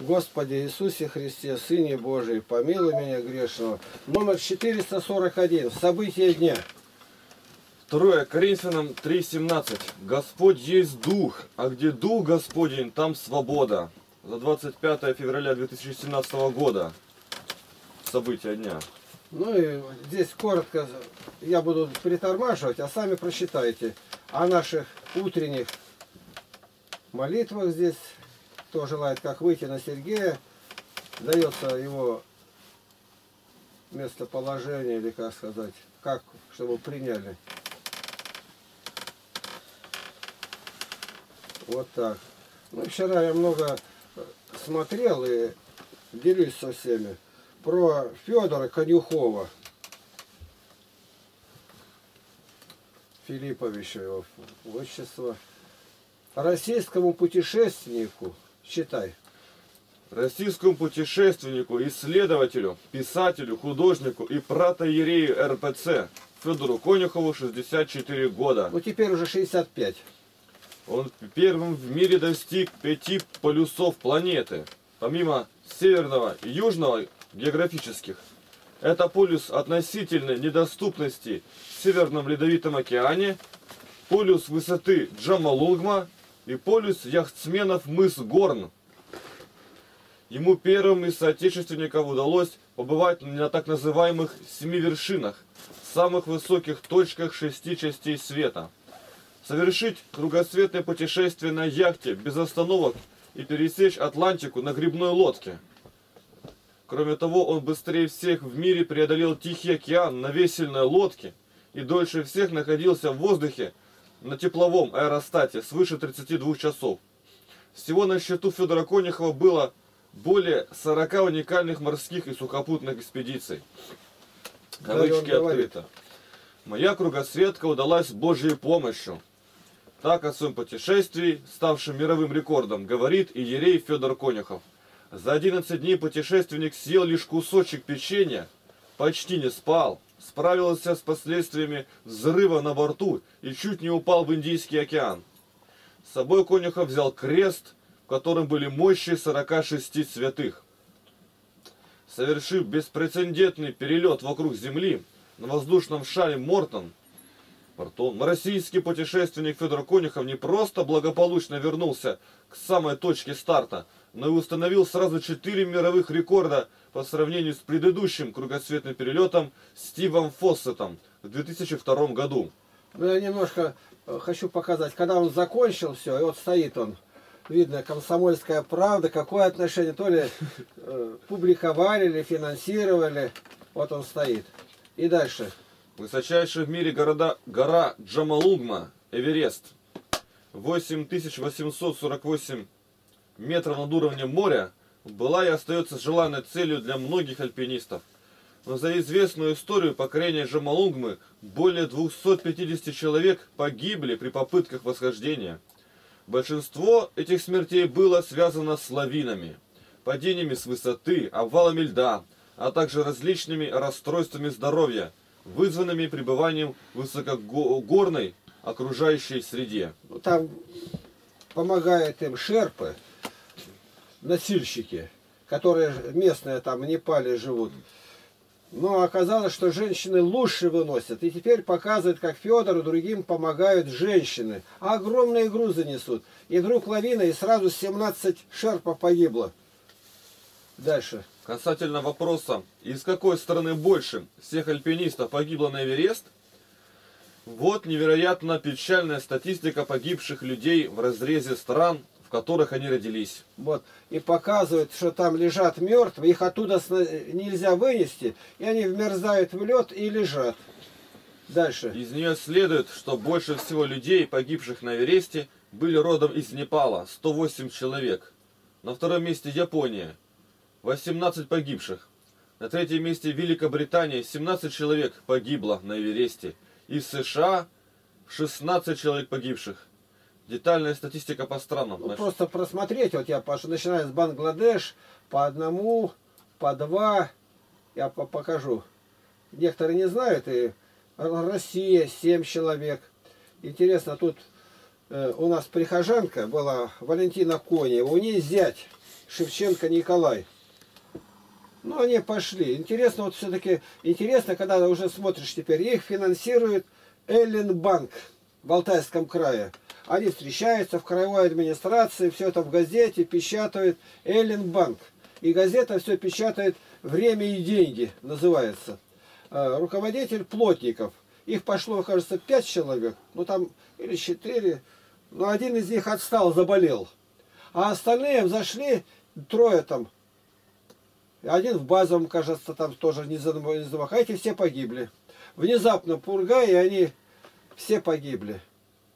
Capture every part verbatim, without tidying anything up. Господи Иисусе Христе, Сыне Божий, помилуй меня грешного. Номер четыреста сорок один. События дня. второе Коринфянам три семнадцать. Господь есть Дух, а где Дух Господень, там свобода. За двадцать пятое февраля две тысячи семнадцатого года. События дня. Ну и здесь коротко я буду притормаживать, а сами прочитайте о наших утренних молитвах. Здесь кто желает, как выйти на Сергея, дается его местоположение, или как сказать, как, чтобы приняли. Вот так. Ну, вчера я много смотрел и делюсь со всеми про Федора Конюхова. Филипповича его отчество. Российскому путешественнику, читай. Российскому путешественнику, исследователю, писателю, художнику и протоиерею эр пэ цэ Федору Конюхову шестьдесят четыре года. Ну теперь уже шестьдесят пять. Он первым в мире достиг пяти полюсов планеты, помимо северного и южного географических. Это полюс относительной недоступности в Северном Ледовитом океане, полюс высоты Джомолунгма и полюс яхтсменов мыс Горн. Ему первым из соотечественников удалось побывать на так называемых семи вершинах, самых высоких точках шести частей света. Совершить кругосветное путешествие на яхте без остановок и пересечь Атлантику на грибной лодке. Кроме того, он быстрее всех в мире преодолел Тихий океан на весельной лодке и дольше всех находился в воздухе на тепловом аэростате свыше тридцати двух часов. Всего на счету Федора Конюхова было более сорока уникальных морских и сухопутных экспедиций. Кавычки открыто. Моя кругосветка удалась с Божьей помощью. Так о своем путешествии, ставшем мировым рекордом, говорит иерей Федор Конюхов. За одиннадцать дней путешественник съел лишь кусочек печенья, почти не спал, справился с последствиями взрыва на борту и чуть не упал в Индийский океан. С собой Конюхов взял крест, в котором были мощи сорока шести святых. Совершив беспрецедентный перелет вокруг Земли, на воздушном шаре Мортон, Мортон, российский путешественник Федор Конюхов не просто благополучно вернулся к самой точке старта, но и установил сразу четыре мировых рекорда по сравнению с предыдущим кругосветным перелетом Стивом Фоссетом в две тысячи втором году. Я немножко хочу показать, когда он закончил все, и вот стоит он. Видно, «Комсомольская правда», какое отношение, то ли э, публиковали, или финансировали. Вот он стоит. И дальше. Высочайшая в мире города, гора Джомолунгма, Эверест. восемь тысяч восемьсот сорок восемь метров над уровнем моря была и остается желанной целью для многих альпинистов. Но за известную историю покорения Джомолунгмы более двухсот пятидесяти человек погибли при попытках восхождения. Большинство этих смертей было связано с лавинами, падениями с высоты, обвалами льда, а также различными расстройствами здоровья, вызванными пребыванием в высокогорной окружающей среде. Там помогают им шерпы, носильщики, которые местные там в Непале живут. Но оказалось, что женщины лучше выносят. И теперь показывают, как Федору другим помогают женщины. А огромные грузы несут. И вдруг лавина, и сразу семнадцать шерпов погибло. Дальше. Касательно вопроса, из какой страны больше всех альпинистов погибло на Эверест, вот невероятно печальная статистика погибших людей в разрезе стран, в которых они родились. Вот. И показывают, что там лежат мертвые, их оттуда нельзя вынести, и они вмерзают в лед и лежат. Дальше. Из нее следует, что больше всего людей, погибших на Эвересте, были родом из Непала, сто восемь человек. На втором месте Япония. восемнадцать погибших. На третьем месте Великобритания, семнадцать человек погибло на Эвересте. И в США шестнадцать человек погибших. Детальная статистика по странам. Ну, просто просмотреть, вот я начинаю с Бангладеш, по одному, по два, я покажу. Некоторые не знают, и Россия семь человек. Интересно, тут э, у нас прихожанка была, Валентина Коне, у нее зять Шевченко Николай. Ну, они пошли. Интересно, вот все-таки, интересно, когда уже смотришь теперь, их финансирует Эллин Банк в Алтайском крае. Они встречаются в краевой администрации, все это в газете печатают Эллин Банк. И газета все печатает «Время и деньги» называется. Руководитель Плотников. Их пошло, кажется, пять человек, ну там, или четыре. Но один из них отстал, заболел. А остальные зашли, трое там. Один в базовом, кажется, там тоже не замахал. Эти все погибли. Внезапно пурга, и они все погибли.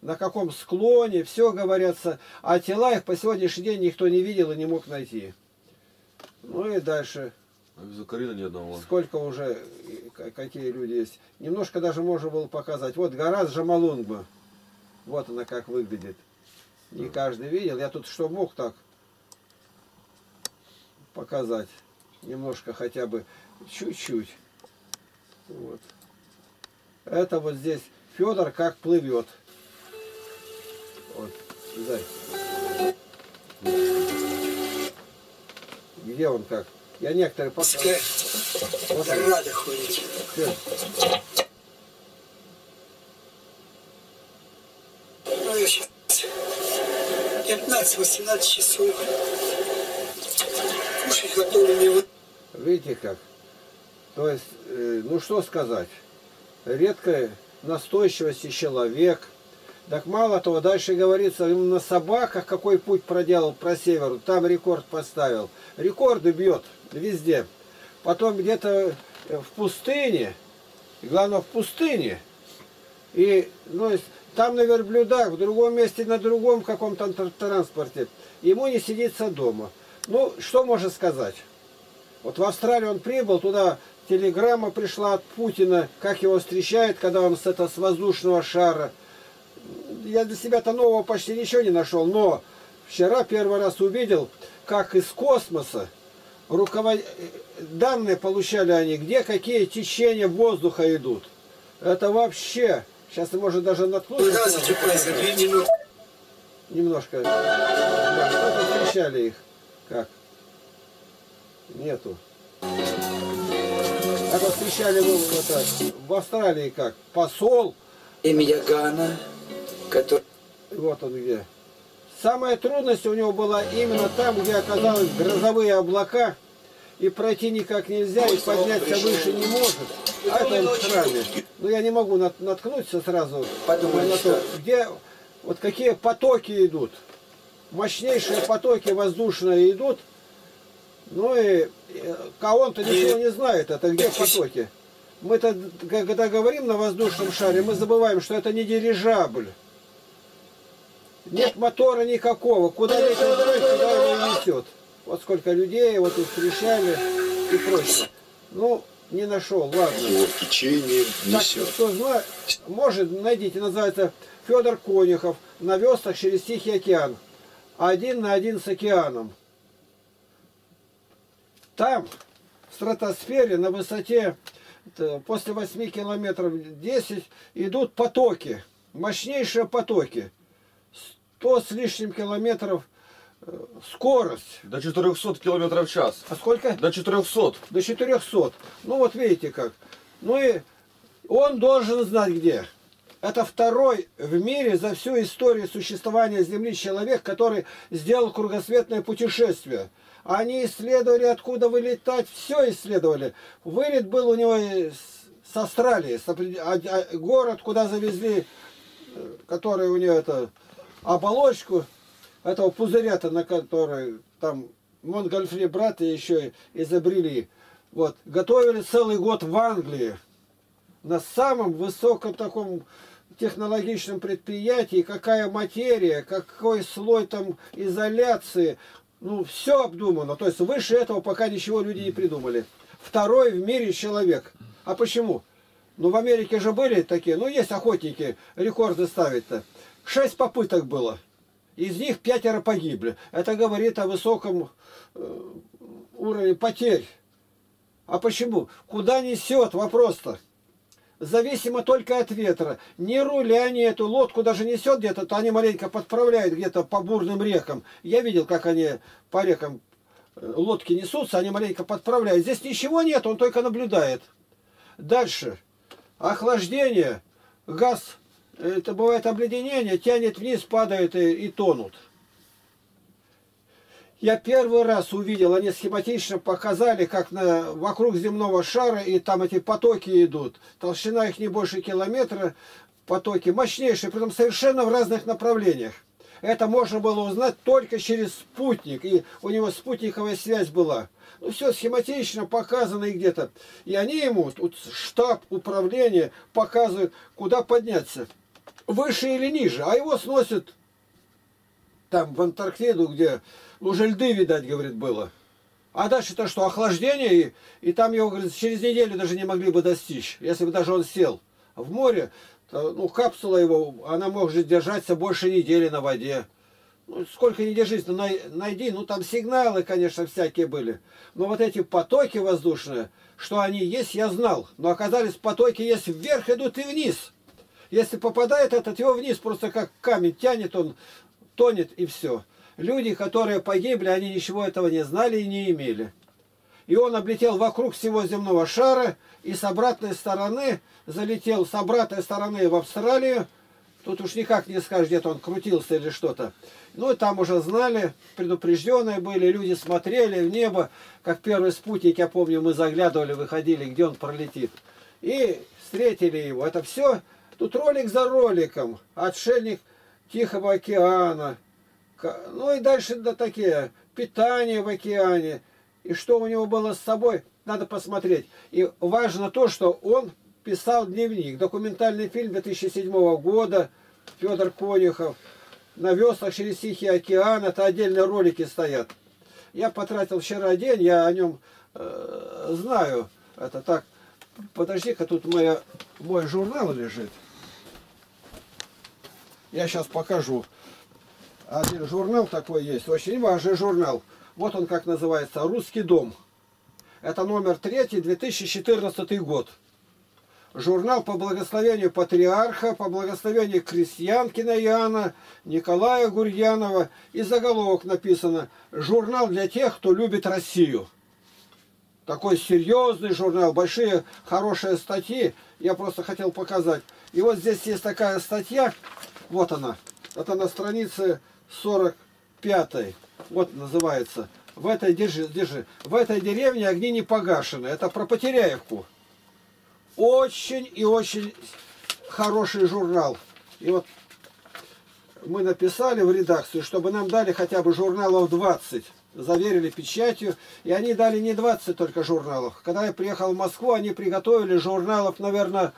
На каком склоне, все говорятся. А тела их по сегодняшний день никто не видел и не мог найти. Ну и дальше. Закарина ни одного. Сколько уже, какие люди есть. Немножко даже можно было показать. Вот гора Джомолунгма. Вот она как выглядит. Не да. Каждый видел. Я тут что мог так показать. Немножко хотя бы. Чуть-чуть. Вот. Это вот здесь Федор как плывет. Вот. Где он как? Я некоторые показываю. Вот рада ходить. Все. пятнадцать-восемнадцать часов. Кушать готовыми. Видите как? То есть, ну что сказать. Редкая настойчивость человек. Так мало того, дальше говорится, на собаках какой путь проделал про север, там рекорд поставил. Рекорды бьет везде. Потом где-то в пустыне, главное в пустыне, и ну, там на верблюдах, в другом месте, на другом каком-то транспорте, ему не сидится дома. Ну, что можно сказать? Вот в Австралию он прибыл, туда телеграмма пришла от Путина, как его встречает, когда он с, это, с воздушного шара. Я для себя-то нового почти ничего не нашел, но вчера первый раз увидел, как из космоса руковод... данные получали они, где какие течения воздуха идут. Это вообще... Сейчас можно даже наткнуться. Немножко. Да, что-то встречали их. Как? Нету. А вот встречали мы вот так. В Австралии как? Посол. Имя Ягана. Который... Вот он где. Самая трудность у него была именно там, где оказались грозовые облака, и пройти никак нельзя, и подняться выше не может. А это в храме. Но я не могу нат наткнуться сразу. Подумай, на то, где вот какие потоки идут. Мощнейшие потоки воздушные идут. Ну и Каон-то ничего не знает, это где потоки. Мы-то, когда говорим на воздушном шаре, мы забываем, что это не дирижабль. Нет мотора никакого. Куда летит, куда его несет. Вот сколько людей, вот их встречали и прочее. Ну, не нашел, ладно. Его в течение несет. Так, кто знает, может, найдите, называется Федор Конюхов на веслах через Тихий океан. Один на один с океаном. Там, в стратосфере, на высоте после восьми километров десять идут потоки. Мощнейшие потоки. сто с лишним километров скорость. До четырёхсот километров в час. А сколько? До четырёхсот. До четырёхсот. Ну вот видите как. Ну и он должен знать где. Это второй в мире за всю историю существования Земли человек, который сделал кругосветное путешествие. Они исследовали, откуда вылетать, все исследовали. Вылет был у него с Австралии, с город, куда завезли, который у него это... оболочку этого пузыря-то, на который там Монгольфри браты еще изобрели, вот, готовили целый год в Англии на самом высоком таком технологичном предприятии, какая материя, какой слой там изоляции, ну, все обдумано, то есть выше этого пока ничего люди не придумали. Второй в мире человек. А почему? Ну, в Америке же были такие, ну, есть охотники, рекорды ставить-то. Шесть попыток было. Из них пятеро погибли. Это говорит о высоком э, уровне потерь. А почему? Куда несет вопрос-то? Зависимо только от ветра. Не руля, не эту лодку даже несет где-то, то они маленько подправляют где-то по бурным рекам. Я видел, как они по рекам лодки несутся, они маленько подправляют. Здесь ничего нет, он только наблюдает. Дальше. Охлаждение. Газ, это бывает обледенение, тянет вниз, падает и, и тонут. Я первый раз увидел, они схематично показали, как на, вокруг земного шара, и там эти потоки идут. Толщина их не больше километра, потоки мощнейшие, притом совершенно в разных направлениях. Это можно было узнать только через спутник, и у него спутниковая связь была. Ну, все схематично показано и где-то. И они ему, тут штаб управления, показывают, куда подняться. Выше или ниже, а его сносят там в Антарктиду, где... Уже льды, видать, говорит, было. А дальше-то что, охлаждение, и, и там его, говорит, через неделю даже не могли бы достичь, если бы даже он сел в море, то, ну, капсула его, она может держаться больше недели на воде. Ну, сколько не держись, ну, най, найди, ну, там сигналы, конечно, всякие были. Но вот эти потоки воздушные, что они есть, я знал. Но оказались потоки есть вверх, идут и вниз. Если попадает этот, его вниз, просто как камень тянет, он тонет, и все. Люди, которые погибли, они ничего этого не знали и не имели. И он облетел вокруг всего земного шара и с обратной стороны залетел, с обратной стороны в Австралию. Тут уж никак не скажешь, где-то он крутился или что-то. Ну и там уже знали, предупрежденные были, люди смотрели в небо, как первый спутник, я помню, мы заглядывали, выходили, где он пролетит. И встретили его. Это все, тут ролик за роликом, отшельник Тихого океана. Ну и дальше да, такие, питание в океане, и что у него было с собой, надо посмотреть. И важно то, что он писал дневник, документальный фильм две тысячи седьмого года, Федор Конюхов, «На веслах через Тихий океан», это отдельные ролики стоят. Я потратил вчера день, я о нем э, знаю, это так, подожди-ка, тут моя, мой журнал лежит, я сейчас покажу. Один журнал такой есть, очень важный журнал. Вот он как называется, «Русский дом». Это номер третий, две тысячи четырнадцатый год. Журнал по благословению Патриарха, по благословению Крестьянкина Иоанна, Николая Гурьянова. И заголовок написано «Журнал для тех, кто любит Россию». Такой серьезный журнал, большие, хорошие статьи. Я просто хотел показать. И вот здесь есть такая статья, вот она. Это на странице сорок пятой. Вот называется. В этой, держи, держи. В этой деревне огни не погашены. Это про Потеряевку. Очень и очень хороший журнал. И вот мы написали в редакцию, чтобы нам дали хотя бы журналов двадцать. Заверили печатью. И они дали не двадцать только журналов. Когда я приехал в Москву, они приготовили журналов, наверное,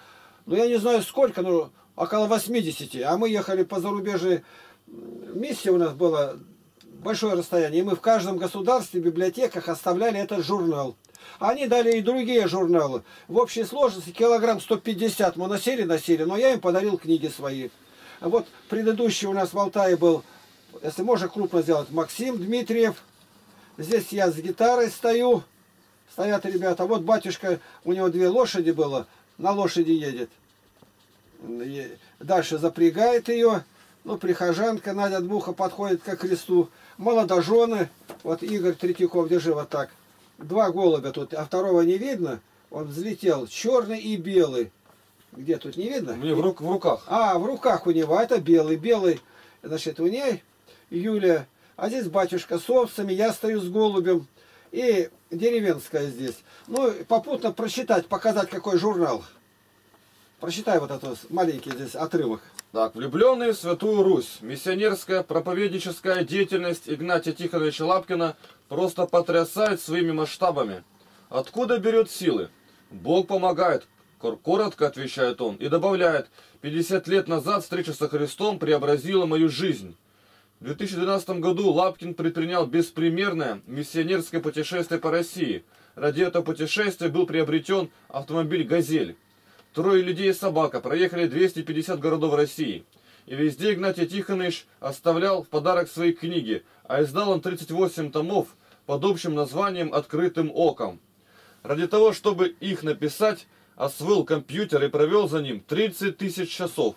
ну я не знаю сколько, но... около восьмидесяти, а мы ехали по зарубежной миссии, у нас было большое расстояние, и мы в каждом государстве, в библиотеках оставляли этот журнал. Они дали и другие журналы. В общей сложности килограмм сто пятьдесят мы носили-носили, но я им подарил книги свои. А вот предыдущий у нас в Алтае был, если можно крупно сделать, Максим Дмитриев. Здесь я с гитарой стою, стоят ребята. Вот батюшка, у него две лошади было, на лошади едет. Дальше запрягает ее. Ну, прихожанка Надя Дмуха подходит ко кресту. Молодожены. Вот Игорь Третьяков, держи вот так. Два голубя тут, а второго не видно. Он взлетел. Черный и белый. Где тут не видно? Мне в, рук, в руках. А, в руках у него. А это белый. Белый, значит, у ней Юлия. А здесь батюшка с овцами. Я стою с голубем. И деревенская здесь. Ну, попутно прочитать, показать, какой журнал. Прочитай вот этот маленький здесь отрывок. Так, влюбленные в Святую Русь. Миссионерская проповедническая деятельность Игнатия Тихоновича Лапкина просто потрясает своими масштабами. Откуда берет силы? Бог помогает, коротко отвечает он и добавляет, пятьдесят лет назад встреча со Христом преобразила мою жизнь. В две тысячи двенадцатом году Лапкин предпринял беспримерное миссионерское путешествие по России. Ради этого путешествия был приобретен автомобиль «Газель». Трое людей и собака проехали двести пятьдесят городов России. И везде Игнатий Тихонович оставлял в подарок свои книги, а издал он тридцать восемь томов под общим названием «Открытым оком». Ради того, чтобы их написать, освоил компьютер и провел за ним тридцать тысяч часов.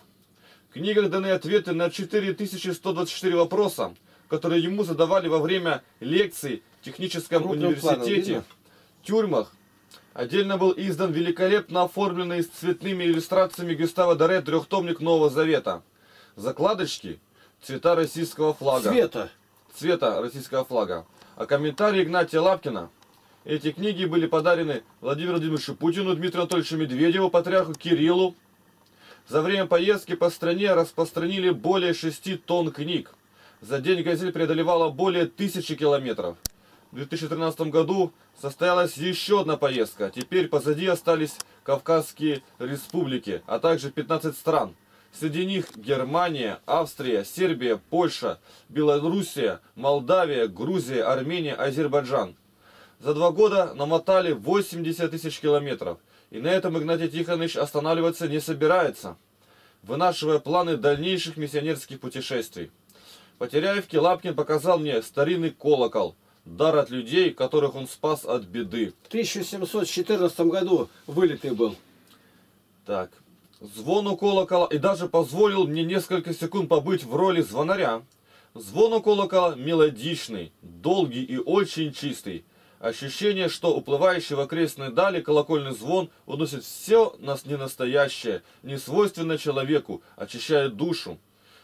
В книгах даны ответы на четыре тысячи сто двадцать четыре вопроса, которые ему задавали во время лекций техническом университете, тюрьмах. Отдельно был издан великолепно оформленный с цветными иллюстрациями Гюстава Доре трехтомник Нового Завета. Закладочки цвета российского флага. Цвета. Цвета российского флага. А комментарии Игнатия Лапкина. Эти книги были подарены Владимиру Владимировичу Путину, Дмитрию Анатольевичу Медведеву, Патриарху Кириллу. За время поездки по стране распространили более шести тонн книг. За день «Газель» преодолевала более тысячи километров. В две тысячи тринадцатом году состоялась еще одна поездка. Теперь позади остались Кавказские республики, а также пятнадцать стран. Среди них Германия, Австрия, Сербия, Польша, Белоруссия, Молдавия, Грузия, Армения, Азербайджан. За два года намотали восемьдесят тысяч километров. И на этом Игнатий Тихонович останавливаться не собирается, вынашивая планы дальнейших миссионерских путешествий. В Потеряевке Лапкин показал мне старинный колокол. Дар от людей, которых он спас от беды. В тысяча семьсот четырнадцатом году вылитый был. Так. Звону колокола и даже позволил мне несколько секунд побыть в роли звонаря. Звону колокола мелодичный, долгий и очень чистый. Ощущение, что уплывающий в окрестной дали колокольный звон уносит все нас ненастоящее, не свойственно человеку, очищает душу.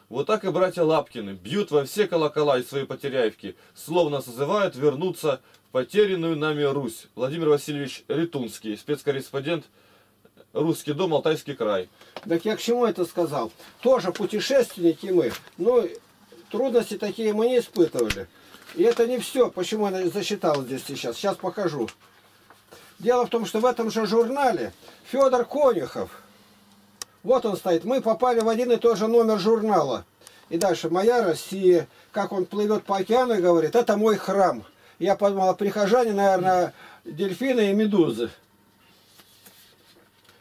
Вот так и братья Лапкины бьют во все колокола из своей Потеряевки, словно созывают вернуться в потерянную нами Русь. Владимир Васильевич Ретунский, спецкорреспондент «Русский дом», Алтайский край. Так я к чему это сказал? Тоже путешественники мы, но трудности такие мы не испытывали. И это не все, почему я зачитал здесь сейчас. Сейчас покажу. Дело в том, что в этом же журнале Федор Конюхов. Вот он стоит. Мы попали в один и тот же номер журнала. И дальше «Моя Россия», как он плывет по океану и говорит, это мой храм. Я подумал, прихожане, наверное, дельфины и медузы.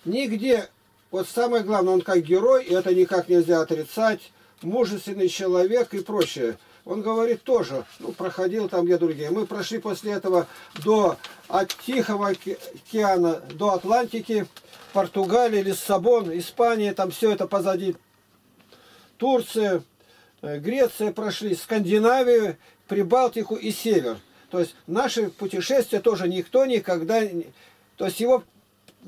Нигде, вот самое главное, он как герой, и это никак нельзя отрицать, мужественный человек и прочее. Он говорит тоже, ну, проходил там, где другие. Мы прошли после этого до, от Тихого океана до Атлантики, Португалии, Лиссабон, Испания, там все это позади. Турция, Греция прошли, Скандинавию, Прибалтику и Север. То есть наши путешествия тоже никто никогда... То есть его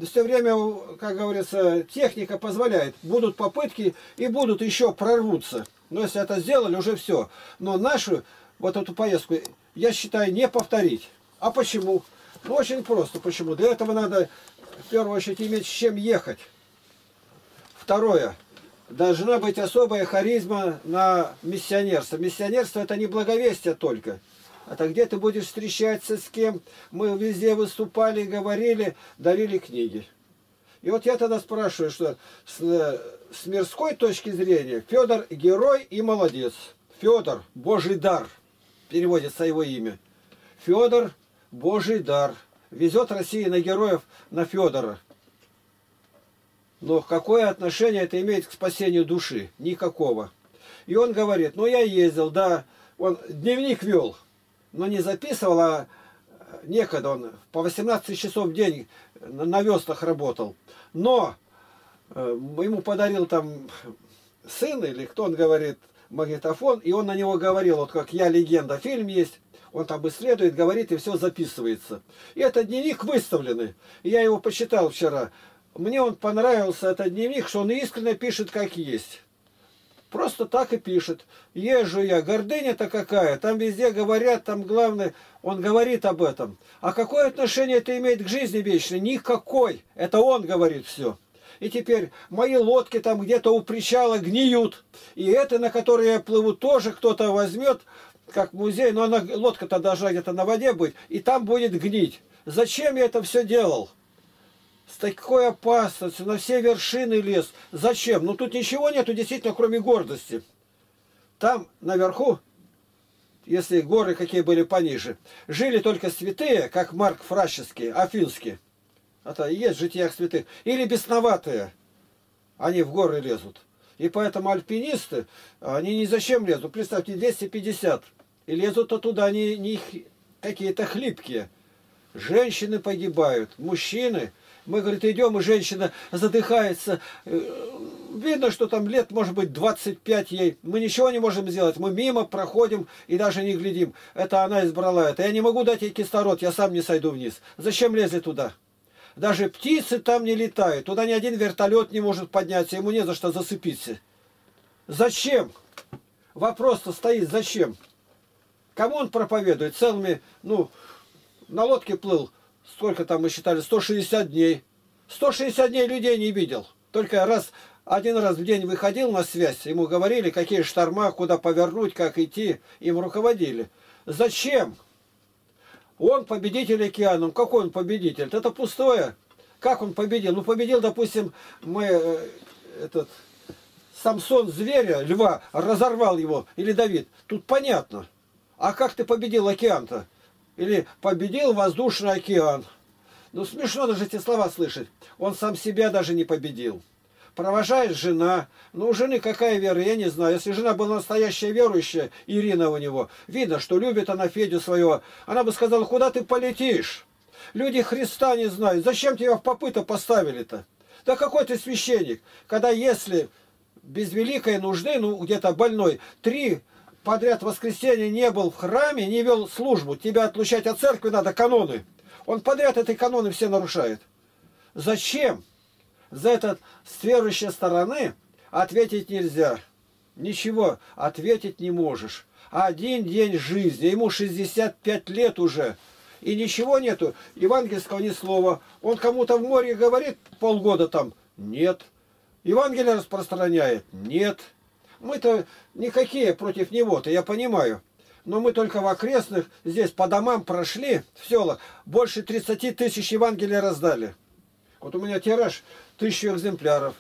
все время, как говорится, техника позволяет. Будут попытки и будут еще прорвутся. Но если это сделали, уже все. Но нашу вот эту поездку, я считаю, не повторить. А почему? Ну, очень просто. Почему? Для этого надо, в первую очередь, иметь с чем ехать. Второе. Должна быть особая харизма на миссионерство. Миссионерство – это не благовестие только. Это где ты будешь встречаться с кем. Мы везде выступали, говорили, дарили книги. И вот я тогда спрашиваю, что... С мирской точки зрения Федор герой и молодец. Федор Божий дар. Переводится его имя. Федор Божий дар. Везет Россия на героев, на Федора. Но какое отношение это имеет к спасению души? Никакого. И он говорит, ну я ездил, да. Он дневник вел, но не записывал, а некогда он по восемнадцать часов в день на веслах работал. Но... Ему подарил там сын, или кто, он говорит, магнитофон, и он на него говорил, вот как «Я легенда», фильм есть, он там исследует, говорит, и все записывается. И этот дневник выставленный, я его почитал вчера. Мне он понравился, этот дневник, что он искренне пишет, как есть. Просто так и пишет. Езжу я, гордыня-то какая, там везде говорят, там главное, он говорит об этом. А какое отношение это имеет к жизни вечной? Никакой, это он говорит все. И теперь мои лодки там где-то у причала гниют. И это, на которые я плыву, тоже кто-то возьмет, как музей. Но она, лодка-то должна где-то на воде быть. И там будет гнить. Зачем я это все делал? С такой опасностью, на все вершины лез. Зачем? Ну тут ничего нету, действительно, кроме гордости. Там, наверху, если горы какие были пониже, жили только святые, как Марк Фрашевский, афинский. Это и есть в житиях святых. Или бесноватые. Они в горы лезут. И поэтому альпинисты, они ни зачем лезут. Представьте, двести пятьдесят. И лезут-то туда, они не какие-то хлипкие. Женщины погибают, мужчины. Мы, говорит, идем, и женщина задыхается. Видно, что там лет, может быть, двадцать пять ей. Мы ничего не можем сделать. Мы мимо проходим и даже не глядим. Это она избрала это. Я не могу дать ей кислород, я сам не сойду вниз. Зачем лезли туда? Даже птицы там не летают. Туда ни один вертолет не может подняться. Ему не за что зацепиться. Зачем? Вопрос-то стоит, зачем? Кому он проповедует? Целыми, ну, на лодке плыл, сколько там мы считали, сто шестьдесят дней. сто шестьдесят дней людей не видел. Только раз, один раз в день выходил на связь, ему говорили, какие шторма, куда повернуть, как идти, им руководили. Зачем? Он победитель океана. Какой он победитель? Это пустое. Как он победил? Ну, победил, допустим, мы, э, этот... Самсон зверя, льва, разорвал его, или Давид. Тут понятно. А как ты победил океан-то? Или победил воздушный океан? Ну, смешно даже эти слова слышать. Он сам себя даже не победил. Провожает жена. Ну, у жены какая вера, я не знаю. Если жена была настоящая верующая, Ирина у него, видно, что любит она Федю своего. Она бы сказала, куда ты полетишь? Люди Христа не знают. Зачем тебя в попы-то поставили-то? Да какой ты священник? Когда если... без великой нужды, ну где-то больной, три подряд воскресенья не был в храме, не вел службу. Тебя отлучать от церкви надо, каноны. Он подряд эти каноны все нарушает. Зачем? За это с верующей стороны ответить нельзя. Ничего ответить не можешь. Один день жизни, ему шестьдесят пять лет уже. И ничего нету, евангельского ни слова. Он кому-то в море говорит полгода там, нет. Евангелие распространяет? Нет. Мы-то никакие против него-то, я понимаю. Но мы только в окрестных, здесь по домам прошли, в селах, больше тридцати тысяч Евангелия раздали. Вот у меня тираж тысячу экземпляров.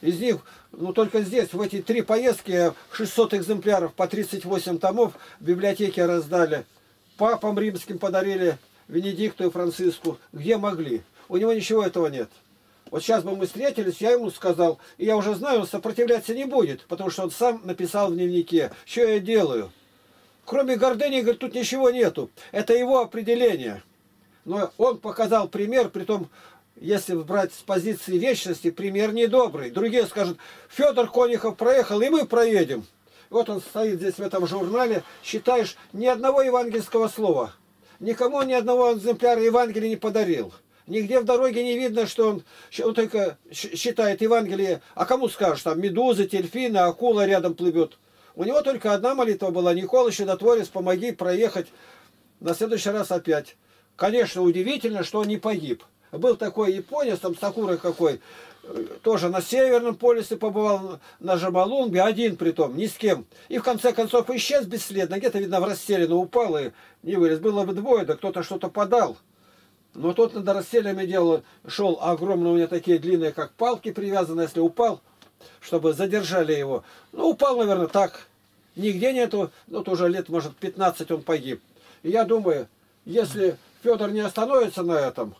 Из них, ну только здесь, в эти три поездки, шестьсот экземпляров по тридцать восемь томов в библиотеке раздали. Папам римским подарили, Венедикту и Франциску, где могли. У него ничего этого нет. Вот сейчас бы мы встретились, я ему сказал, и я уже знаю, он сопротивляться не будет, потому что он сам написал в дневнике, что я делаю. Кроме гордыни, говорит, тут ничего нету. Это его определение. Но он показал пример, притом, если брать с позиции вечности, пример недобрый. Другие скажут, Федор Конюхов проехал, и мы проедем. Вот он стоит здесь в этом журнале, считаешь, ни одного евангельского слова. Никому ни одного экземпляра Евангелия не подарил. Нигде в дороге не видно, что он, он только считает Евангелие. А кому скажешь, там медузы, дельфины, акула рядом плывет. У него только одна молитва была. Никола, чудотворец, помоги проехать. На следующий раз опять. Конечно, удивительно, что он не погиб. Был такой японец, там Сокура какой, тоже на Северном полюсе побывал, на Джомолунгме, один притом, ни с кем. И в конце концов исчез бесследно. Где-то, видно, в расселину упал и не вылез. Было бы двое, да кто-то что-то подал. Но тот над расселями делал, шел огромные, у меня такие длинные, как палки привязаны, если упал, чтобы задержали его. Ну, упал, наверное, так. Нигде нету, ну, тоже лет, может, пятнадцать он погиб. И я думаю, если Федор не остановится на этом,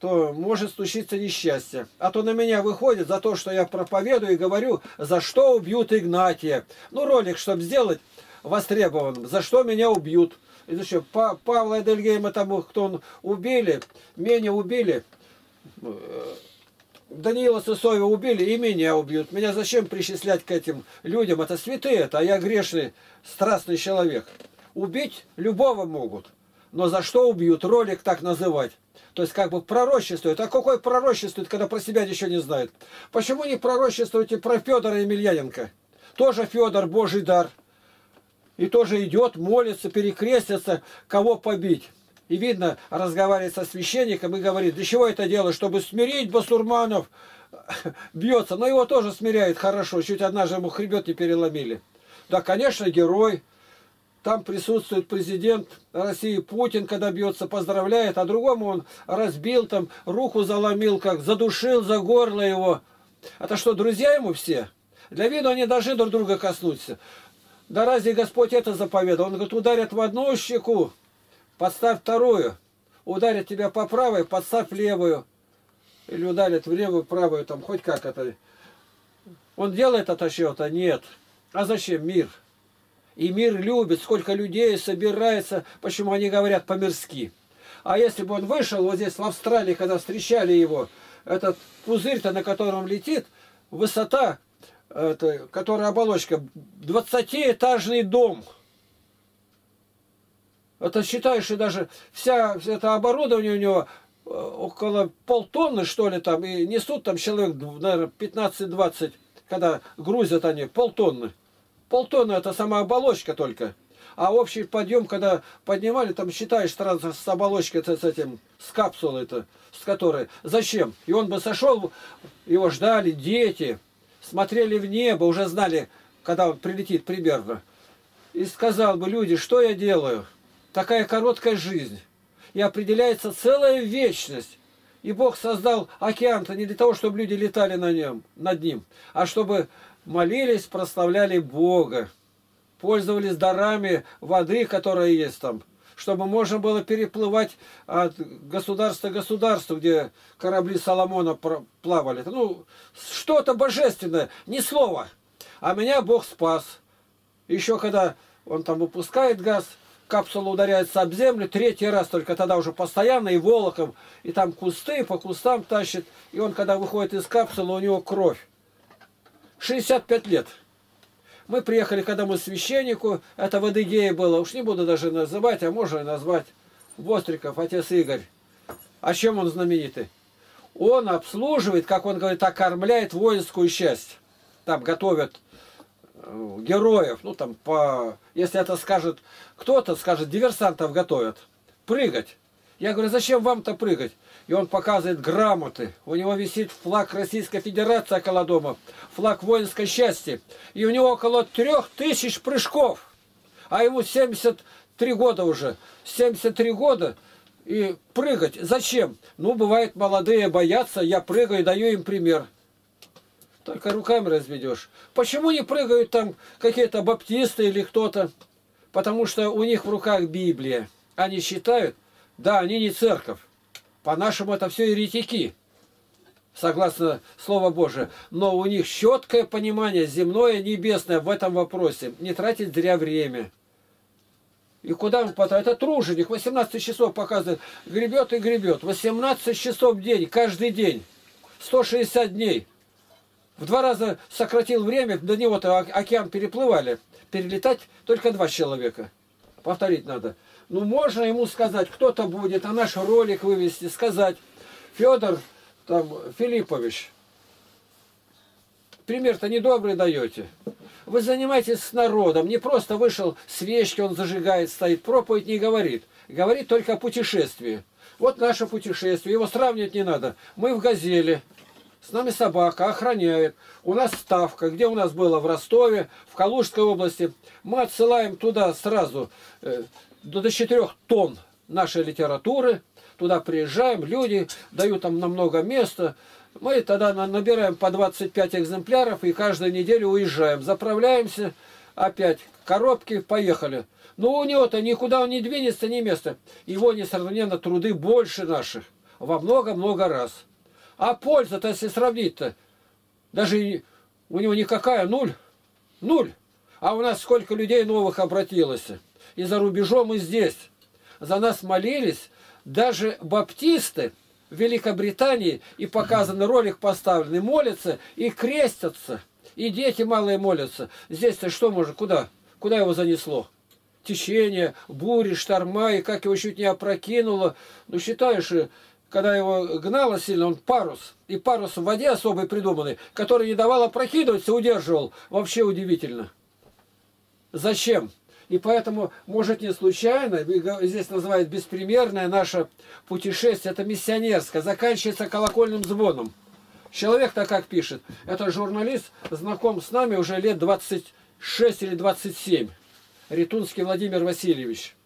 то может случиться несчастье. А то на меня выходит за то, что я проповедую и говорю, за что убьют Игнатия. Ну, ролик, чтобы сделать, востребован, за что меня убьют. И еще Павла Эдельгейма, тому, кто он убили, меня убили, Даниила Сысоева убили, и меня убьют. Меня зачем причислять к этим людям? Это святые, это, а я грешный, страстный человек. Убить любого могут, но за что убьют? Ролик так называть. То есть как бы пророчествует. А какой пророчествует, когда про себя ничего не знает? Почему не пророчествуете про Федора Емельяненко? Тоже Федор, Божий дар. И тоже идет, молится, перекрестится, кого побить. И видно, разговаривает со священником и говорит, для чего это дело, чтобы смирить басурманов, бьется. Но его тоже смиряет хорошо, чуть однажды ему хребет не переломили. Да, конечно, герой. Там присутствует президент России Путин, когда бьется, поздравляет, а другому он разбил, там руку заломил, как задушил за горло его. Это что, друзья ему все? Для виду они должны друг друга коснуться. Да разве Господь это заповедал? Он говорит, ударят в одну щеку, подставь вторую. Ударят тебя по правой, подставь левую. Или ударят в левую, правую, там хоть как это. Он делает это что-то? Нет. А зачем мир? И мир любит, сколько людей собирается, почему они говорят по-мирски. А если бы он вышел, вот здесь в Австралии, когда встречали его, этот пузырь-то, на котором летит, высота, это, которая оболочка, двадцатиэтажный дом. Это считаешь, что даже вся это оборудование у него около полтонны, что ли, там, и несут там человек, наверное, пятнадцать-двадцать, когда грузят они, полтонны. Полтонны – это сама оболочка только. А общий подъем, когда поднимали, там считаешь сразу с оболочкой, с этим, с капсулой-то, с которой. Зачем? И он бы сошел, его ждали дети, смотрели в небо, уже знали, когда он прилетит примерно. И сказал бы, люди, что я делаю? Такая короткая жизнь. И определяется целая вечность. И Бог создал океан-то не для того, чтобы люди летали на нем, над ним, а чтобы молились, прославляли Бога. Пользовались дарами воды, которая есть там, чтобы можно было переплывать от государства к государству, где корабли Соломона плавали. Ну, что-то божественное, ни слова. А меня Бог спас. Еще когда он там выпускает газ, капсула ударяется об землю, третий раз только тогда уже постоянно, и волоком, и там кусты, по кустам тащит. И он, когда выходит из капсулы, у него кровь. шестьдесят пять лет. Мы приехали к одному священнику, это в Адыгее было, уж не буду даже называть, а можно и назвать, Востриков, отец Игорь. А чем он знаменитый? Он обслуживает, как он говорит, окормляет воинскую часть. Там готовят героев, ну там, по, если это скажет кто-то, скажет, диверсантов готовят. Прыгать. Я говорю, зачем вам-то прыгать? И он показывает грамоты. У него висит флаг Российской Федерации около дома, флаг воинской части. И у него около трех тысяч прыжков. А ему семьдесят три года уже. семьдесят три года. И прыгать. Зачем? Ну, бывает, молодые боятся. Я прыгаю, даю им пример. Только руками разведешь. Почему не прыгают там какие-то баптисты или кто-то? Потому что у них в руках Библия. Они считают, да, они не церковь. По-нашему это все еретики, согласно Слову Божию. Но у них четкое понимание земное и небесное в этом вопросе. Не тратить зря время. И куда он потратит? Это труженик. восемнадцать часов показывает. Гребет и гребет. восемнадцать часов в день, каждый день. сто шестьдесят дней. В два раза сократил время. До него-то океан переплывали. Перелетать только два человека. Повторить надо. Ну, можно ему сказать, кто-то будет, а наш ролик вывести, сказать, Федор там, Филиппович, пример-то недобрый даете. Вы занимаетесь с народом, не просто вышел свечки, он зажигает, стоит, проповедь не говорит. Говорит только о путешествии. Вот наше путешествие, его сравнивать не надо. Мы в «Газели», с нами собака, охраняет. У нас ставка, где у нас было в Ростове, в Калужской области. Мы отсылаем туда сразу... до четырёх тонн нашей литературы. Туда приезжаем, люди дают там намного места. Мы тогда набираем по двадцать пять экземпляров и каждую неделю уезжаем. Заправляемся опять. Коробки, поехали. Но у него-то никуда он не двинется, ни место. Его несравненно труды больше наших. Во много-много раз. А польза-то, если сравнить-то, даже у него никакая, нуль. Нуль. А у нас сколько людей новых обратилось. И за рубежом, и здесь. За нас молились даже баптисты в Великобритании, и показан ролик поставленный, молятся и крестятся. И дети малые молятся. Здесь-то что может, куда? Куда его занесло? Течение, бури, шторма, и как его чуть не опрокинуло. Ну, считаешь, когда его гнало сильно, он парус. И парус в воде особый придуманный, который не давал опрокидываться, удерживал. Вообще удивительно. Зачем? И поэтому, может, не случайно, здесь называют беспримерное наше путешествие, это миссионерское, заканчивается колокольным звоном. Человек-то как пишет, это журналист, знаком с нами уже лет двадцать шесть или двадцать семь, Ретунский Владимир Васильевич.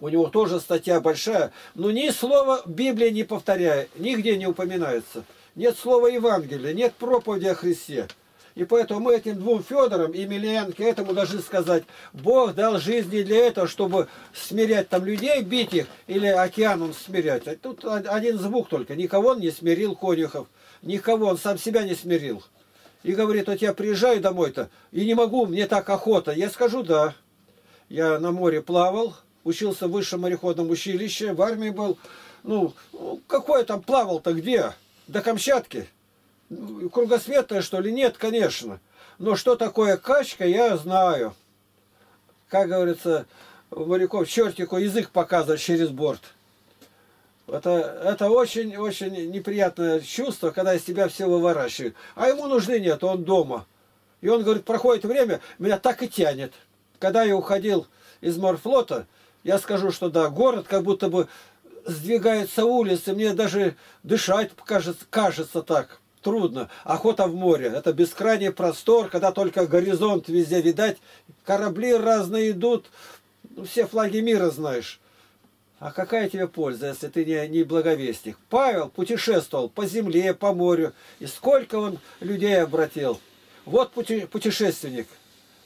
У него тоже статья большая, но ни слова Библии не повторяя, нигде не упоминается. Нет слова Евангелия, нет проповеди о Христе. И поэтому мы этим двум Федорам и Емельяненко этому должны сказать, Бог дал жизни для этого, чтобы смирять там людей, бить их, или океаном смирять. А тут один звук только. Никого он не смирил, Конюхов. Никого, он сам себя не смирил. И говорит, вот я приезжаю домой-то, и не могу, мне так охота. Я скажу, да. Я на море плавал, учился в высшем мореходном училище, в армии был. Ну, какой там плавал-то где? До Камчатки? Кругосветное, что ли? Нет, конечно. Но что такое качка, я знаю. Как говорится, моряков чертику язык показывать через борт. Это очень-очень неприятное чувство, когда из тебя все выворачивают. А ему нужды нет, он дома. И он говорит, проходит время, меня так и тянет. Когда я уходил из морфлота, я скажу, что да, город как будто бы сдвигается улицы, мне даже дышать кажется, кажется так трудно. Охота в море, это бескрайний простор, когда только горизонт везде видать, корабли разные идут, все флаги мира знаешь. А какая тебе польза, если ты не, не благовестник? Павел путешествовал по земле, по морю, и сколько он людей обратил. Вот пути, путешественник,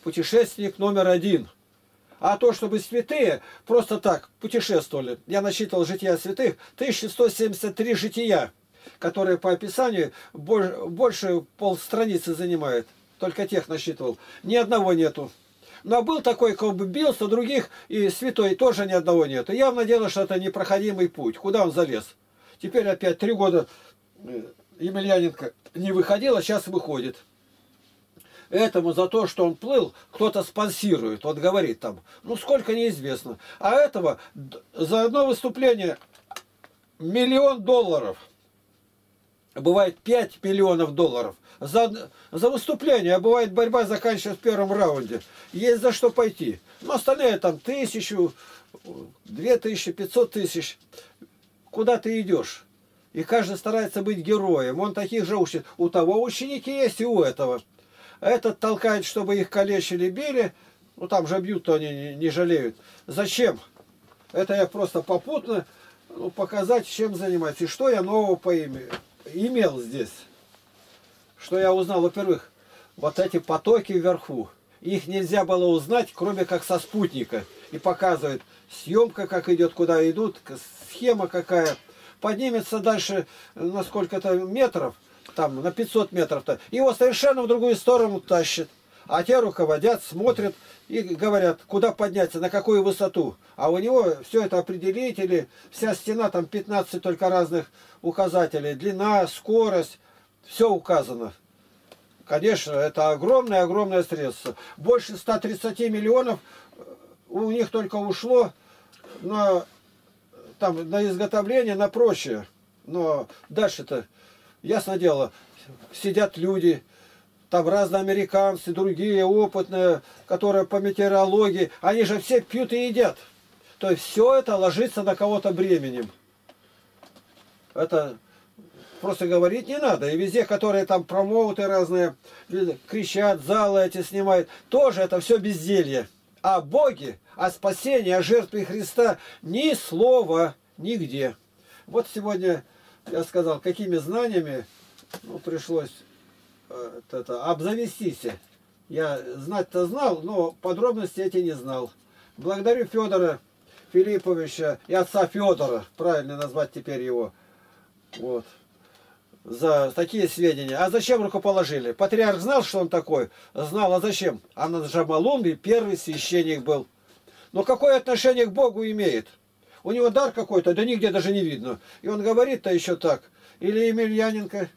путешественник номер один. А то, чтобы святые просто так путешествовали. Я насчитывал жития святых, тысяча сто семьдесят три жития, которые по описанию больше полстраницы занимают. Только тех насчитывал. Ни одного нету. Но был такой, как бы бился, других, и святой тоже ни одного нету. Явно дело, что это непроходимый путь. Куда он залез? Теперь опять три года Емельяненко не выходил, а сейчас выходит. Этому за то, что он плыл, кто-то спонсирует. Вот говорит там, ну сколько неизвестно. А этого за одно выступление миллион долларов. Бывает пять миллионов долларов. За, за выступление, а бывает борьба заканчивается в первом раунде. Есть за что пойти. Но остальные там тысячу, две тысячи, пятьсот тысяч. Куда ты идешь? И каждый старается быть героем. Он таких же учит. У того ученики есть и у этого. Этот толкает, чтобы их калечили, били. Ну там же бьют-то они не, не жалеют. Зачем? Это я просто попутно ну, показать, чем занимаюсь. И что я нового поимею. Имел здесь, что я узнал, во-первых, вот эти потоки вверху, их нельзя было узнать, кроме как со спутника, и показывает съемка, как идет, куда идут, схема какая, поднимется дальше на сколько-то метров, там на пятьсот метров-то, его совершенно в другую сторону тащит, а те руководят, смотрят и говорят, куда подняться, на какую высоту. А у него все это определители, вся стена, там пятнадцать только разных указателей, длина, скорость, все указано. Конечно, это огромное-огромное средство. Больше ста тридцати миллионов у них только ушло на, там, на изготовление, на прочее. Но дальше-то, ясно дело, сидят люди, там разные американцы, другие опытные, которые по метеорологии, они же все пьют и едят. То есть все это ложится на кого-то бременем. Это просто говорить не надо. И везде, которые там промоуты разные, кричат, залы эти снимают, тоже это все безделье. О Боге, о спасении, о жертве Христа ни слова нигде. Вот сегодня я сказал, какими знаниями ну, пришлось... Это, обзавестись. Я знать-то знал, но подробности эти не знал. Благодарю Федора Филипповича и отца Федора, правильно назвать теперь его, вот, за такие сведения. А зачем рукоположили? Патриарх знал, что он такой? Знал, а зачем? А на Джомолунгме первый священник был. Но какое отношение к Богу имеет? У него дар какой-то, да нигде даже не видно. И он говорит-то еще так. Или Емельяненко...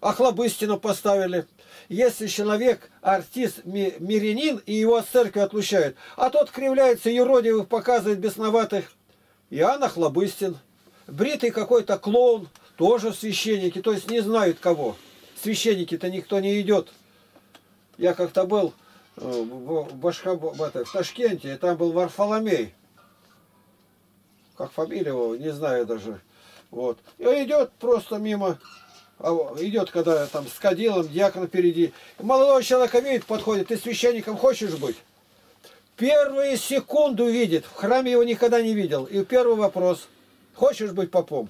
Охлобыстину поставили. Если человек, артист, мирянин, и его от церкви отлучают, а тот кривляется, юродивых показывает, бесноватых. Иоанн Охлобыстин. Бритый какой-то клоун, тоже священники, то есть не знают кого. Священники-то никто не идет. Я как-то был в, Башкаб... в Ташкенте, и там был Варфоломей. Как фамилия его, не знаю даже. Вот. И идет просто мимо... Идет, когда там с кадилом, дьякон впереди. Молодого человека видит, подходит. Ты священником хочешь быть? Первую секунду видит. В храме его никогда не видел. И первый вопрос. Хочешь быть попом?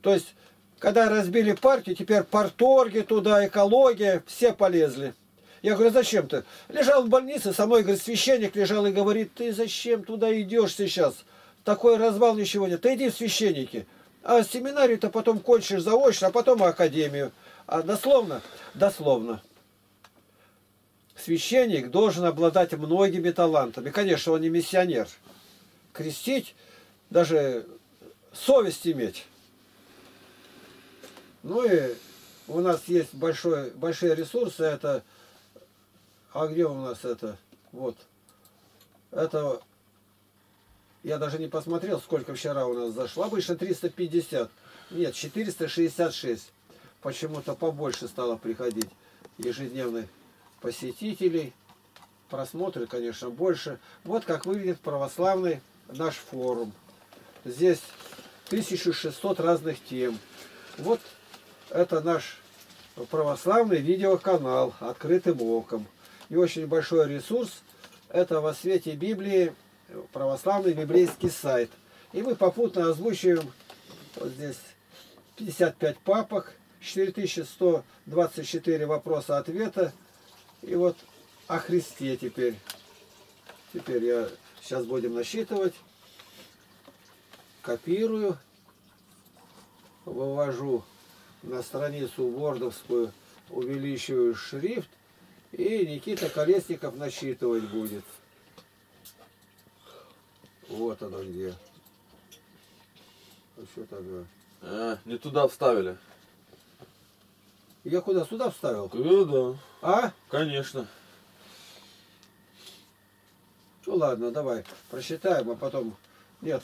То есть, когда разбили партию, теперь парторги туда, экология, все полезли. Я говорю, зачем ты? Лежал в больнице, со мной, говорит, священник лежал и говорит, ты зачем туда идешь сейчас? Такой развал, ничего нет. Ты иди в священники. А семинарию-то потом кончишь заочно, а потом академию. А дословно? Дословно. Священник должен обладать многими талантами. Конечно, он не миссионер. крестить, даже совесть иметь. Ну и у нас есть большой, большие ресурсы, это, а где у нас это, вот, это, я даже не посмотрел, сколько вчера у нас зашло, обычно триста пятьдесят, нет, четыреста шестьдесят шесть, почему-то побольше стало приходить ежедневных посетителей, просмотры, конечно, больше. Вот как выглядит православный наш форум, здесь тысяча шестьсот разных тем. Вот это наш православный видеоканал «Открытым оком». И очень большой ресурс. Это «Во свете Библии» православный библейский сайт. И мы попутно озвучиваем вот здесь пятьдесят пять папок, четыре тысячи сто двадцать четыре вопроса-ответа. И вот о Христе теперь. Теперь я сейчас будем насчитывать. Копирую. Вывожу на страницу вордовскую, увеличиваю шрифт, и Никита Колесников насчитывать будет. Вот оно где. А что такое? А, не туда вставили. Я куда? Сюда вставил? Куда? А? Конечно. Ну ладно, давай, просчитаем, а потом... Нет.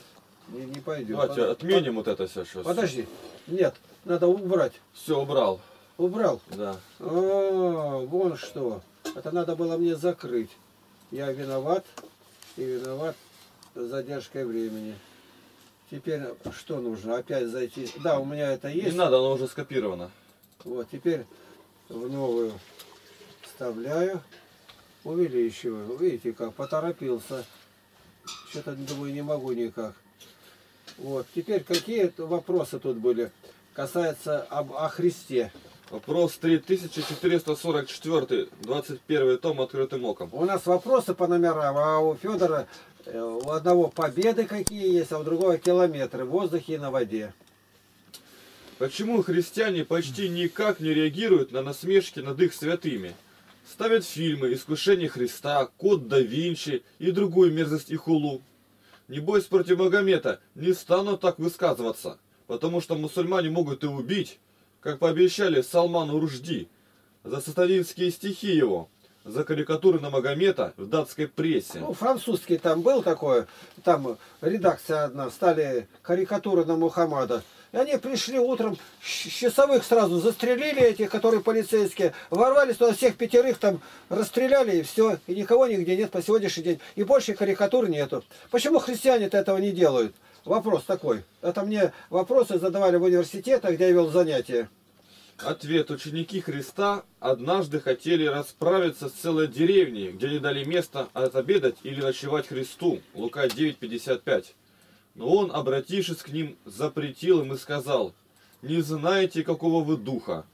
Не, не пойдем. Давайте Под... отменим Под... вот это сейчас. Подожди. Нет, надо убрать. Все, убрал. Убрал? Да. О, вон что. Это надо было мне закрыть. Я виноват. И виноват с задержкой времени. Теперь что нужно? Опять зайти. Да, у меня это есть. Не надо, оно уже скопировано. Вот, теперь в новую вставляю. Увеличиваю. Видите как? Поторопился. Что-то, думаю, не могу никак. Вот, теперь какие вопросы тут были, касается об, о Христе. Вопрос три тысячи четыреста сорок четыре, двадцать первый том «Открытым оком». У нас вопросы по номерам, а у Федора, у одного победы какие есть, а у другого километры в воздухе и на воде. Почему христиане почти никак не реагируют на насмешки над их святыми? Ставят фильмы «Искушение Христа», «Код да Винчи» и другую мерзость и хулу. Небось, против Магомета не станут так высказываться, потому что мусульмане могут и убить, как пообещали Салману Ружди, за сатанинские стихи его, за карикатуры на Магомета в датской прессе. Ну, французский там был такое, там редакция одна, стали карикатуры на Мухаммада. И они пришли утром, часовых сразу застрелили этих, которые полицейские, ворвались туда, всех пятерых там расстреляли, и все, и никого нигде нет по сегодняшний день, и больше карикатур нету. Почему христиане-то этого не делают? Вопрос такой. Это мне вопросы задавали в университетах, где я вел занятия. Ответ. Ученики Христа однажды хотели расправиться с целой деревней, где не дали места отобедать или ночевать Христу. Лука девять, пятьдесят пять. Но он, обратившись к ним, запретил им и сказал: «Не знаете, какого вы духа».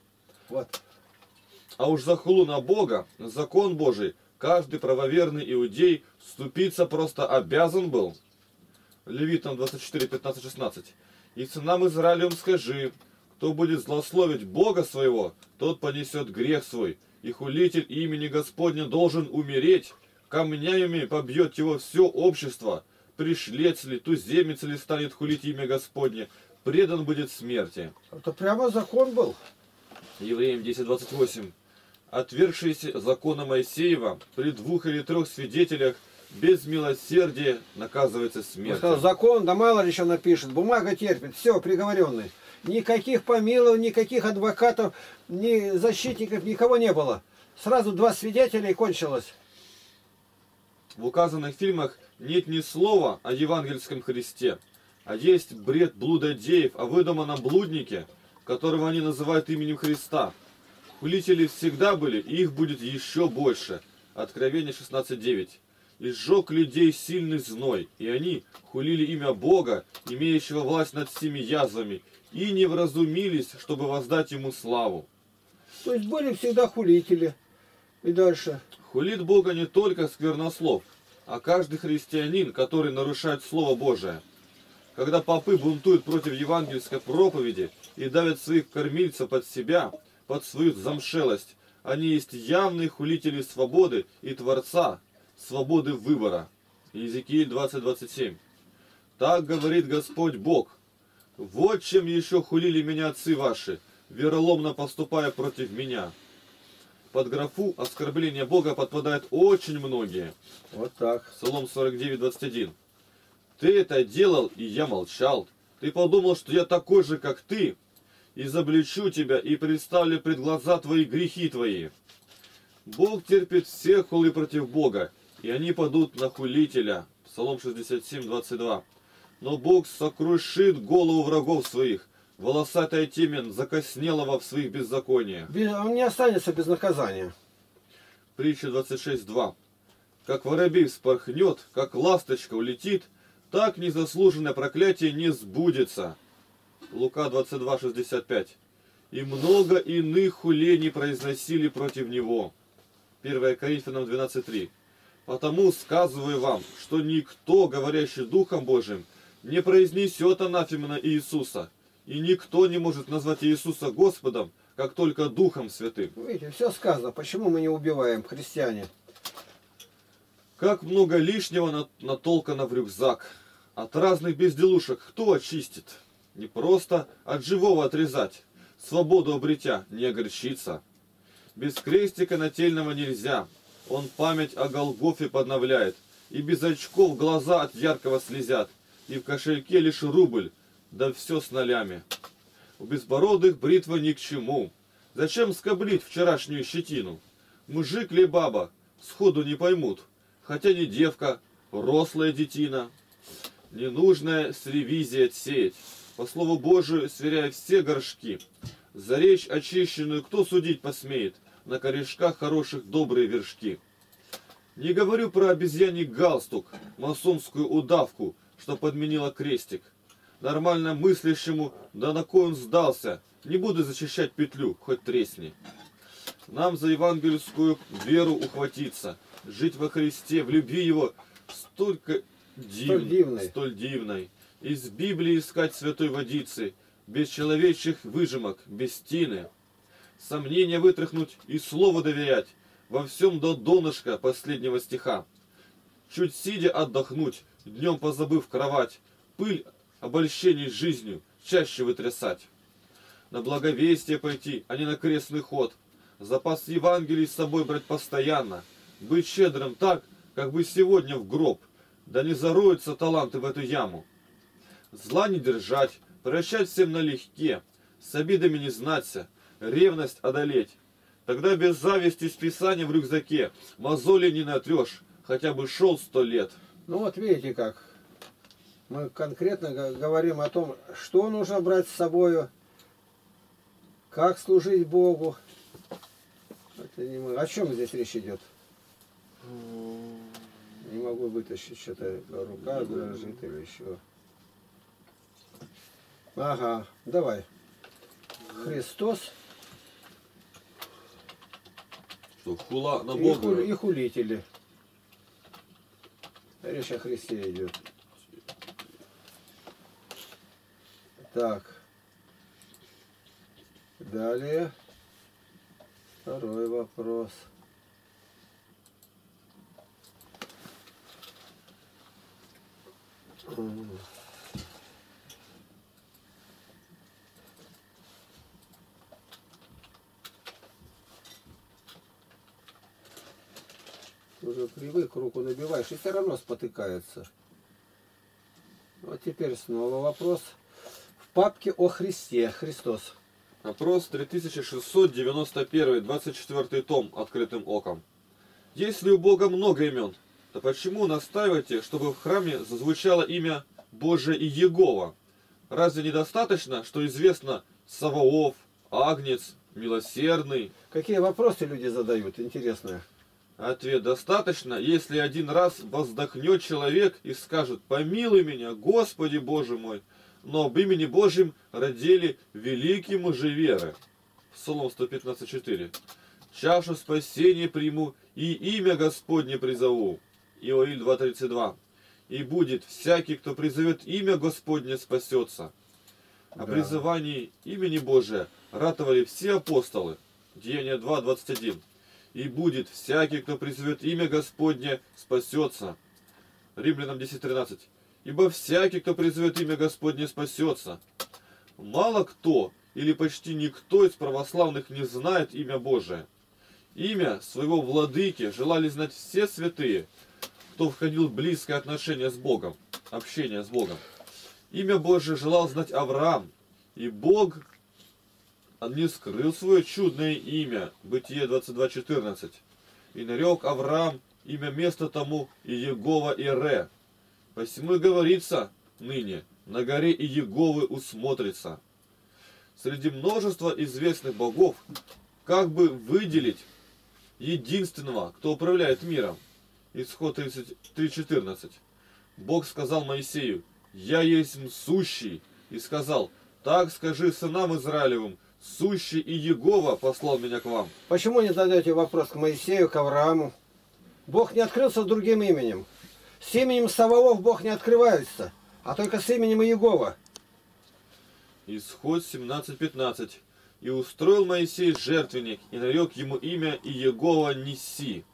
Вот. А уж за хулу на Бога, закон Божий, каждый правоверный иудей вступиться просто обязан был. Левитам двадцать четыре, пятнадцать, шестнадцать. «И сынам Израилевым скажи, кто будет злословить Бога своего, тот понесет грех свой, и хулитель имени Господня должен умереть, камнями побьет его все общество». Пришлец ли, туземец ли станет хулить имя Господне, предан будет смерти». Это прямо закон был. Евреям десять, двадцать восемь. «Отвергшиеся закона Моисеева при двух или трех свидетелях без милосердия наказывается смертью». Закон, да мало ли еще напишет, бумага терпит, все, приговоренный. Никаких помилований, никаких адвокатов, ни защитников, никого не было. Сразу два свидетеля и кончилось. В указанных фильмах нет ни слова о евангельском Христе, а есть бред блудодеев о выдуманном блуднике, которого они называют именем Христа. Хулители всегда были, и их будет еще больше. Откровение шестнадцать, девять. «И сжег людей сильный зной, и они хулили имя Бога, имеющего власть над всеми язвами, и не вразумились, чтобы воздать ему славу». То есть были всегда хулители. И дальше. «Хулит Бога не только сквернослов, а каждый христианин, который нарушает Слово Божие. Когда попы бунтуют против евангельской проповеди и давят своих кормильцев под себя, под свою замшелость, они есть явные хулители свободы и Творца, свободы выбора». Иезекииль двадцать, двадцать семь. Так говорит Господь Бог. Вот чем еще хулили меня отцы ваши, вероломно поступая против меня. Под графу оскорбление Бога подпадают очень многие. Вот так. Псалом сорок девять, двадцать один. Ты это делал, и я молчал. Ты подумал, что я такой же, как ты. Изобличу тебя и представлю пред глаза твои грехи твои. Бог терпит все хулы против Бога, и они падут на хулителя. Псалом шестьдесят семь, двадцать два. Но Бог сокрушит голову врагов своих, волосатая темень закоснелого в своих беззакониях. Он не останется без наказания. Притча двадцать шесть, два. Как воробей вспорхнет, как ласточка улетит, так незаслуженное проклятие не сбудется. Лука двадцать два, шестьдесят пять. И много иных хулений произносили против него. первое Коринфянам двенадцать, три. Потому сказываю вам, что никто, говорящий Духом Божиим, не произнесет анафемы на Иисуса. И никто не может назвать Иисуса Господом, как только Духом Святым. Видите, все сказано. Почему мы не убиваем, христиане? Как много лишнего натолкано в рюкзак. От разных безделушек кто очистит? Не просто от живого отрезать, свободу обретя, не огорчиться. Без крестика нательного нельзя, он память о Голгофе подновляет, и без очков глаза от яркого слезят, и в кошельке лишь рубль, да все с нолями. У безбородых бритва ни к чему, зачем скоблить вчерашнюю щетину? Мужик ли баба, сходу не поймут, хотя не девка, рослая детина. Ненужное с ревизией отсеять. По слову Божию сверяя все горшки. За речь очищенную кто судить посмеет? На корешках хороших добрые вершки. Не говорю про обезьяний галстук, масонскую удавку, что подменила крестик. Нормально мыслящему, да на кой он сдался? Не буду защищать петлю, хоть тресни. Нам за евангельскую веру ухватиться. Жить во Христе, в любви Его столько дивной, столь дивной. Столь дивной. Из Библии искать святой водицы, без человечьих выжимок, без тины. Сомнения вытряхнуть и слову доверять, во всем до донышка последнего стиха. Чуть сидя отдохнуть, днем позабыв кровать, пыль обольщений жизнью чаще вытрясать. На благовестие пойти, а не на крестный ход. Запас Евангелий с собой брать постоянно. Быть щедрым так, как бы сегодня в гроб, да не зароются таланты в эту яму. Зла не держать, прощать всем налегке, с обидами не знаться, ревность одолеть. Тогда без зависти списания в рюкзаке мозоли не натрешь, хотя бы шел сто лет. Ну вот видите как, мы конкретно говорим о том, что нужно брать с собою, как служить Богу. О чем здесь речь идет? Не могу вытащить что-то, рука дрожит или еще... Ага, давай. Христос. Что, хула на Бога? И, ху, и хулители. Речь о Христе идет. Так. Далее. Второй вопрос. Уже привык, руку набиваешь, и все равно спотыкается. Вот теперь снова вопрос. В папке о Христе. Христос. Вопрос три тысячи шестьсот девяносто один, двадцать четвёртый том, открытым оком. Если у Бога много имен, то почему настаиваете, чтобы в храме зазвучало имя Божие и Егова? Разве недостаточно, что известно Саваоф, Агнец, Милосердный? Какие вопросы люди задают, интересные. Ответ: достаточно, если один раз воздохнет человек и скажет: «Помилуй меня, Господи Боже мой!» Но об имени Божьем родили великие мужи веры. Псалом сто пятнадцать, четыре. «Чашу спасения приму и имя Господне призову». Иоиль два, тридцать два. «И будет всякий, кто призовет имя Господне, спасется». О да. призывании имени Божия ратовали все апостолы. Деяния два, двадцать один. И будет всякий, кто призовет имя Господне, спасется. Римлянам десять, тринадцать. ибо всякий, кто призовет имя Господне, спасется. Мало кто или почти никто из православных не знает имя Божие. Имя своего владыки желали знать все святые, кто входил в близкое отношение с Богом, общение с Богом. Имя Божие желал знать Авраам, и Бог не скрыл свое чудное имя, Бытие двадцать два, четырнадцать. И нарек Авраам имя место тому Иегова-Ире. Посему и говорится ныне, на горе Иеговы усмотрится. Среди множества известных богов, как бы выделить единственного, кто управляет миром? Исход тридцать три, четырнадцать. Бог сказал Моисею: «Я есть сущий», и сказал: «Так скажи сынам Израилевым, сущий Иегова послал меня к вам». Почему не задаете вопрос к Моисею, к Аврааму? Бог не открылся другим именем. С именем Саваоф Бог не открывается, а только с именем Иегова. Исход семнадцать, пятнадцать. «И устроил Моисей жертвенник, и нарек ему имя Иегова Ниси».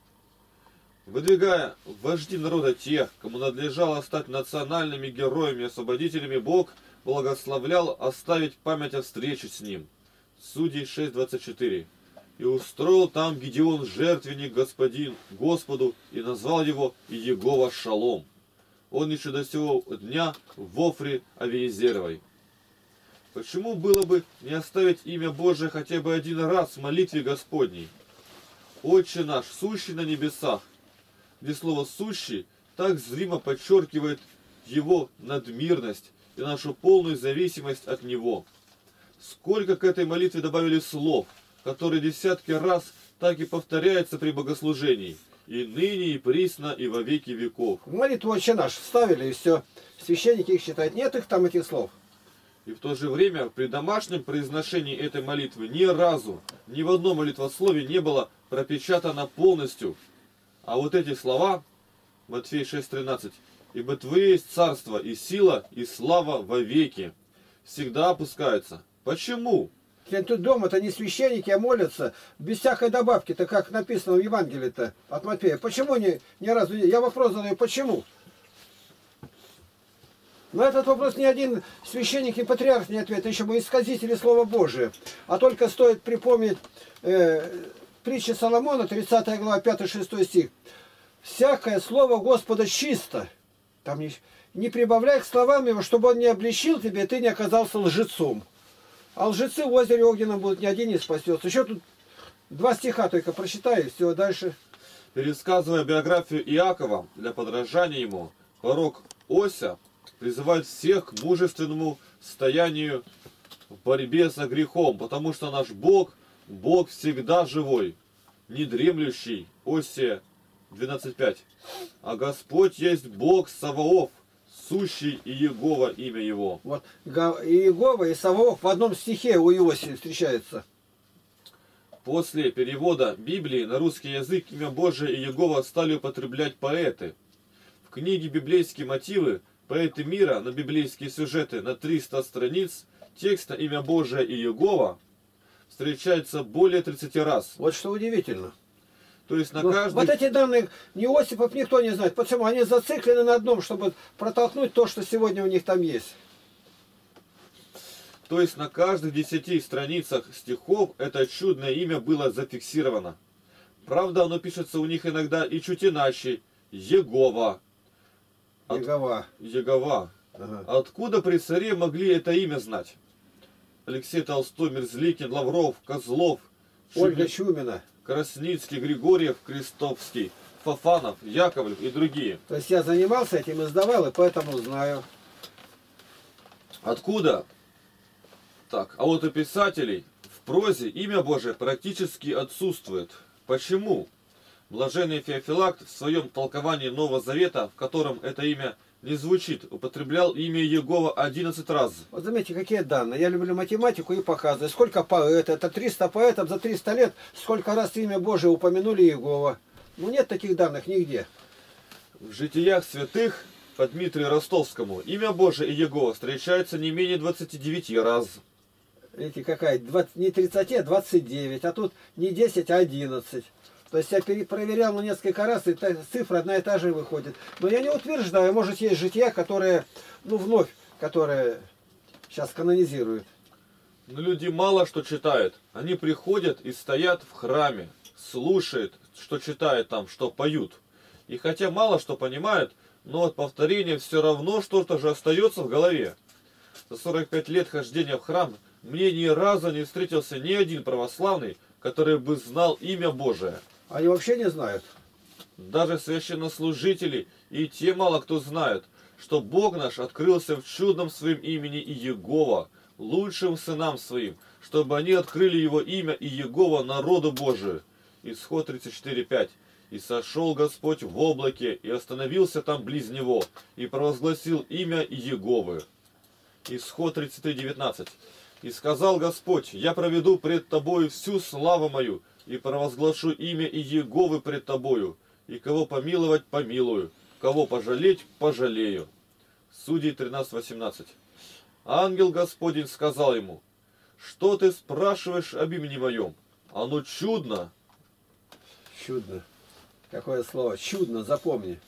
Выдвигая вожди народа тех, кому надлежало стать национальными героями и освободителями, Бог благословлял оставить память о встрече с ним. Судей шесть, двадцать четыре. «И устроил там Гедеон жертвенник господин Господу, и назвал его Иегова Шалом. Он еще до сего дня в Офре Авиезеровой». Почему было бы не оставить имя Божие хотя бы один раз в молитве Господней? «Отче наш, сущий на небесах», где слово «сущий» так зримо подчеркивает его надмирность и нашу полную зависимость от него. Сколько к этой молитве добавили слов, которые десятки раз так и повторяются при богослужении, и ныне, и присно, и во веки веков. В молитву «Отче наш» вставили, и все. Священники их считают. Нет их там, этих слов. И в то же время при домашнем произношении этой молитвы ни разу, ни в одном молитвослове не было пропечатано полностью. А вот эти слова, Матфея шесть, тринадцать, «Ибо Твое есть царство, и сила, и слава вовеки», всегда опускаются. Почему? Тут дома-то не священники, а молятся без всякой добавки-то, как написано в Евангелии-то от Матфея. Почему ни, ни разу не... Я вопрос задаю, почему? На этот вопрос ни один священник и патриарх не ответит, еще мы исказители Слова Божия. А только стоит припомнить э, притчи Соломона, тридцатая глава, пятый-шестой стих. «Всякое слово Господа чисто». Там не, не прибавляй к словам его, чтобы он не обличил тебя, и ты не оказался лжецом. А лжецы в озере огненном будут, ни один не спасется. Еще тут два стиха только прочитаю, и все, дальше. Пересказывая биографию Иакова для подражания ему, пророк Ося призывает всех к мужественному стоянию в борьбе со грехом, потому что наш Бог, Бог всегда живой, недремлющий, Осия двенадцать, пять. «А Господь есть Бог Саваоф, сущий Иегова имя Его». Вот Иегова и Саваоф в одном стихе у Иосии встречаются. После перевода Библии на русский язык имя Божие и Иегова стали употреблять поэты. В книге «Библейские мотивы» поэты мира на библейские сюжеты на триста страниц текста имя Божие и Иегова встречается более тридцати раз. Вот что удивительно. То есть на каждый... Вот эти данные ни Осипов, никто не знает. Почему? Они зациклены на одном, чтобы протолкнуть то, что сегодня у них там есть. То есть на каждых десяти страницах стихов это чудное имя было зафиксировано. Правда, оно пишется у них иногда и чуть иначе. Егова. От... Егова. Егова. Ага. Откуда при царе могли это имя знать? Алексей Толстой, Мерзликин, Лавров, Козлов, Ольга Шиб... Чумина, Красницкий, Григорьев, Крестовский, Фафанов, Яковлев и другие. То есть я занимался этим, издавал, и поэтому знаю. Откуда? Так, а вот у писателей в прозе имя Божие практически отсутствует. Почему? Блаженный Феофилакт в своем толковании Нового Завета, в котором это имя не звучит, употреблял имя Иегова одиннадцать раз. Вот заметьте, какие данные. Я люблю математику и показываю, сколько поэтов. Это триста поэтов за триста лет, сколько раз имя Божие упомянули Иегова. Ну нет таких данных нигде. В житиях святых по Дмитрию Ростовскому имя Божие и Иегова встречается не менее двадцати девяти раз. Видите, какая? двадцать, не тридцать, а двадцать девять. А тут не десять, а одиннадцать. То есть я перепроверял на несколько раз, и та, цифра одна и та же выходит. Но я не утверждаю, может, есть жития, которые, ну, вновь, которые сейчас канонизируют. Но люди мало что читают. Они приходят и стоят в храме, слушают, что читают там, что поют. И хотя мало что понимают, но от повторения все равно что-то же остается в голове. За сорок пять лет хождения в храм мне ни разу не встретился ни один православный, который бы знал имя Божие. Они вообще не знают. Даже священнослужители и те мало кто знают, что Бог наш открылся в чудном своем имени Иегова, лучшим сынам своим, чтобы они открыли его имя Иегова народу Божию. Исход тридцать четыре пять. И сошел Господь в облаке, и остановился там близ него, и провозгласил имя Иеговы. Исход тридцать три девятнадцать. И сказал Господь: я проведу пред тобою всю славу мою, и провозглашу имя Иеговы пред тобою, и кого помиловать, помилую, кого пожалеть, пожалею. Судей тринадцать восемнадцать. Ангел Господень сказал ему: что ты спрашиваешь об имени моем? Оно чудно. Чудно. Какое слово? Чудно, запомни.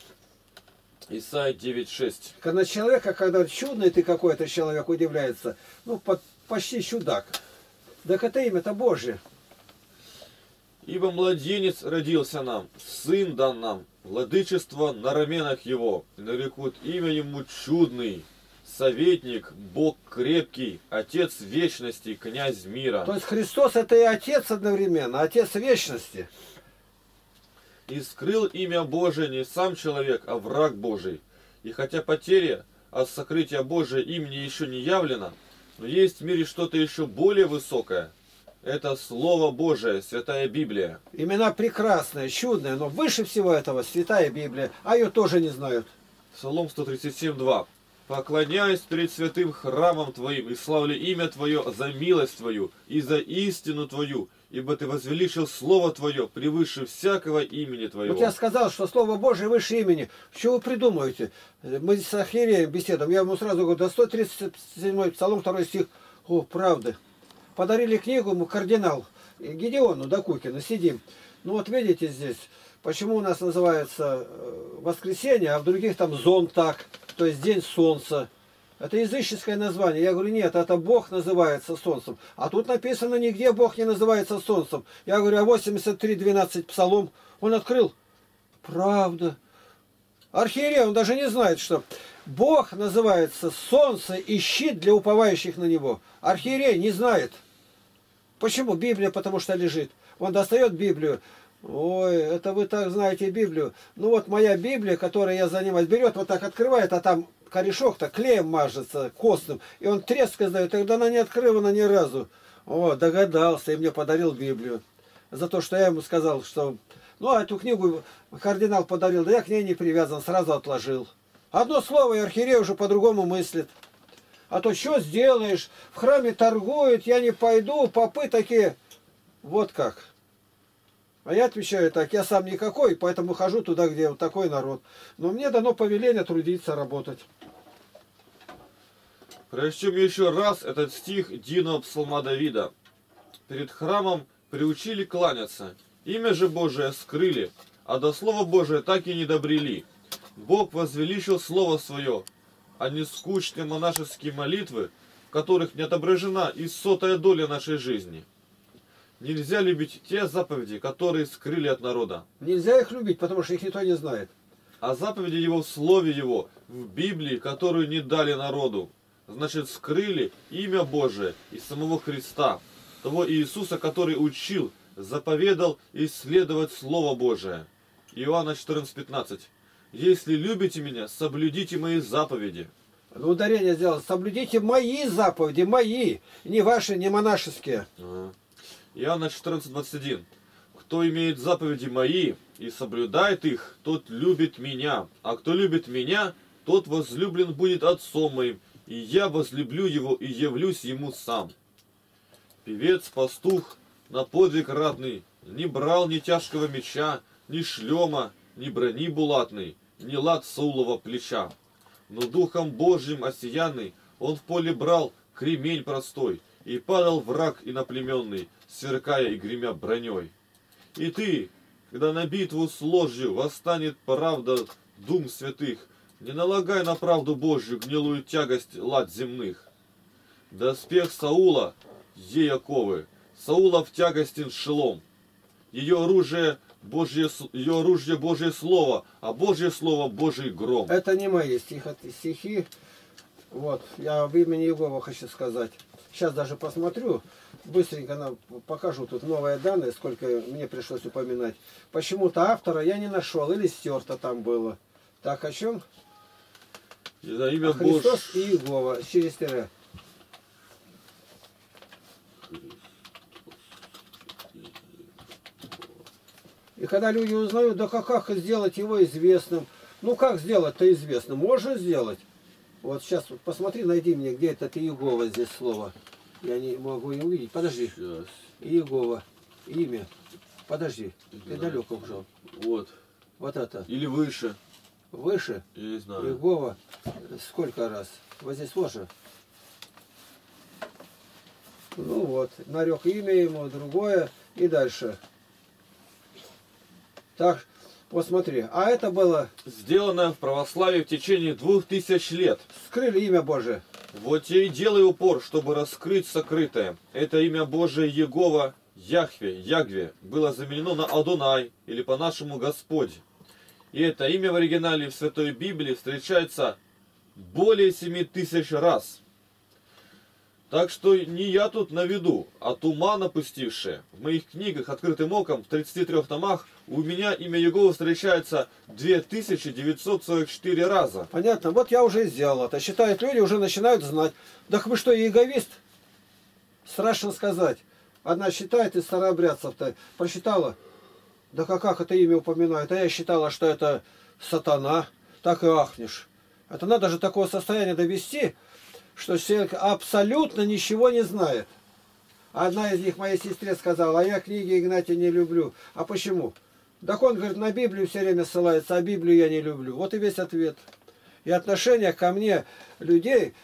Исайя девять шесть. Когда человека, когда чудный ты какой-то, человек удивляется, ну, под почти чудак. Так это имя-то Божье. Ибо младенец родился нам, сын дан нам, владычество на раменах его, и нарекут имя ему чудный, советник, Бог крепкий, Отец вечности, князь мира. То есть Христос это и Отец одновременно, Отец вечности. И скрыл имя Божие не сам человек, а враг Божий. И хотя потеря от сокрытия Божия имени еще не явлена, но есть в мире что-то еще более высокое. Это Слово Божие, Святая Библия. Имена прекрасные, чудные, но выше всего этого Святая Библия, а ее тоже не знают. Псалом сто тридцать семь два. «Поклоняюсь перед святым храмом Твоим, и славлю имя Твое за милость Твою и за истину Твою, ибо Ты возвеличил Слово Твое превыше всякого имени Твоего». Вот я сказал, что Слово Божие выше имени. Что вы придумываете? Мы с Архиереем беседуем, я ему сразу говорю, да сто тридцать седьмой Псалом, второй стих. О, правда. Подарили книгу ему кардинал Гедеону Докукину, сидим. Ну вот видите здесь, почему у нас называется воскресенье, а в других там зон так. То есть день солнца. Это языческое название. Я говорю, нет, это Бог называется солнцем. А тут написано, нигде Бог не называется солнцем. Я говорю, а восемьдесят три двенадцать Псалом он открыл. Правда. Архиерей, он даже не знает, что Бог называется солнце и щит для уповающих на него. Архиерей не знает. Почему? Библия, потому что лежит. Он достает Библию. Ой, это вы так знаете Библию. Ну вот моя Библия, которой я занимаюсь, берет, вот так открывает, а там корешок-то клеем мажется, костным. И он треск издает, тогда она не открывана ни разу. О, догадался, и мне подарил Библию. За то, что я ему сказал, что... Ну, а эту книгу кардинал подарил, да я к ней не привязан, сразу отложил. Одно слово, и архиерей уже по-другому мыслит. А то что сделаешь? В храме торгуют, я не пойду, попы такие... Вот как... А я отвечаю так, я сам никакой, поэтому хожу туда, где вот такой народ. Но мне дано повеление трудиться, работать. Прочтем еще раз этот стих Диного Псалма Давида. Перед храмом приучили кланяться, имя же Божие скрыли, а до Слова Божия так и не добрели. Бог возвеличил Слово Свое, а не скучные монашеские молитвы, в которых не отображена и сотая доля нашей жизни. Нельзя любить те заповеди, которые скрыли от народа. Нельзя их любить, потому что их никто не знает. А заповеди его в Слове его, в Библии, которую не дали народу. Значит, скрыли имя Божие и самого Христа, того Иисуса, который учил, заповедал исследовать Слово Божие. Иоанна четырнадцать пятнадцать. «Если любите меня, соблюдите мои заповеди». Ударение сделал. Соблюдите мои заповеди, мои, не ваши, не монашеские. Ага. Иоанна четырнадцать двадцать один. «Кто имеет заповеди мои и соблюдает их, тот любит меня. А кто любит меня, тот возлюблен будет Отцом моим, и я возлюблю его и явлюсь ему сам». Певец, пастух, на подвиг ратный, не брал ни тяжкого меча, ни шлема, ни брони булатной, ни лад Саулова плеча. Но Духом Божьим осиянный он в поле брал кремень простой, и падал враг иноплеменный, сверкая и гремя броней. И ты, когда на битву с ложью восстанет правда дум святых, не налагай на правду Божью гнилую тягость лад земных. Доспех Саула, ей оковы, Саула в тягостен шелом, ее оружие Божье, ее ружье Божье слово, а Божье слово Божий гром. Это не мои стихи, вот, я в имени Иегова хочу сказать. Сейчас даже посмотрю, быстренько нам покажу тут новые данные, сколько мне пришлось упоминать. Почему-то автора я не нашел, или стерто там было. Так, о чем? За имя а Христос Божь... и Иегова, через тире. И когда люди узнают, да как, как сделать его известным? Ну как сделать-то известным? Можно сделать. Вот сейчас вот посмотри, найди мне, где этот Иегова здесь слово. Я не могу не увидеть. Подожди. Сейчас. Иегова. Имя. Подожди. Ты далеко уже. Вот. Вот это. Или выше. Выше? Я не знаю. Иегова. Сколько раз? Вот здесь тоже. Ну вот. Нарек имя ему, другое. И дальше. Так, вот смотри, а это было... Сделано в православии в течение двух тысяч лет. Скрыли имя Божие. Вот я и делаю упор, чтобы раскрыть сокрытое. Это имя Божие Егова, Яхве, Ягве, было заменено на Адонай, или по-нашему Господь. И это имя в оригинале в Святой Библии встречается более семи тысяч раз. Так что не я тут на виду, а туман опустившие. В моих книгах «Открытым оком» в тридцати трёх томах у меня имя Егова встречается две тысячи девятьсот сорок четыре раза. Понятно, вот я уже сделал это. Считают люди, уже начинают знать. Да вы что, еговист? Страшно сказать. Одна считает из старообрядцев-то. Прочитала. Да как, как это имя упоминают? А я считала, что это сатана. Так и ахнешь. Это надо же такого состояния довести, что человек абсолютно ничего не знает. Одна из них моей сестре сказала, а я книги Игнатия не люблю. А почему? Так он, говорит, на Библию все время ссылается, а Библию я не люблю. Вот и весь ответ. И отношение ко мне людей,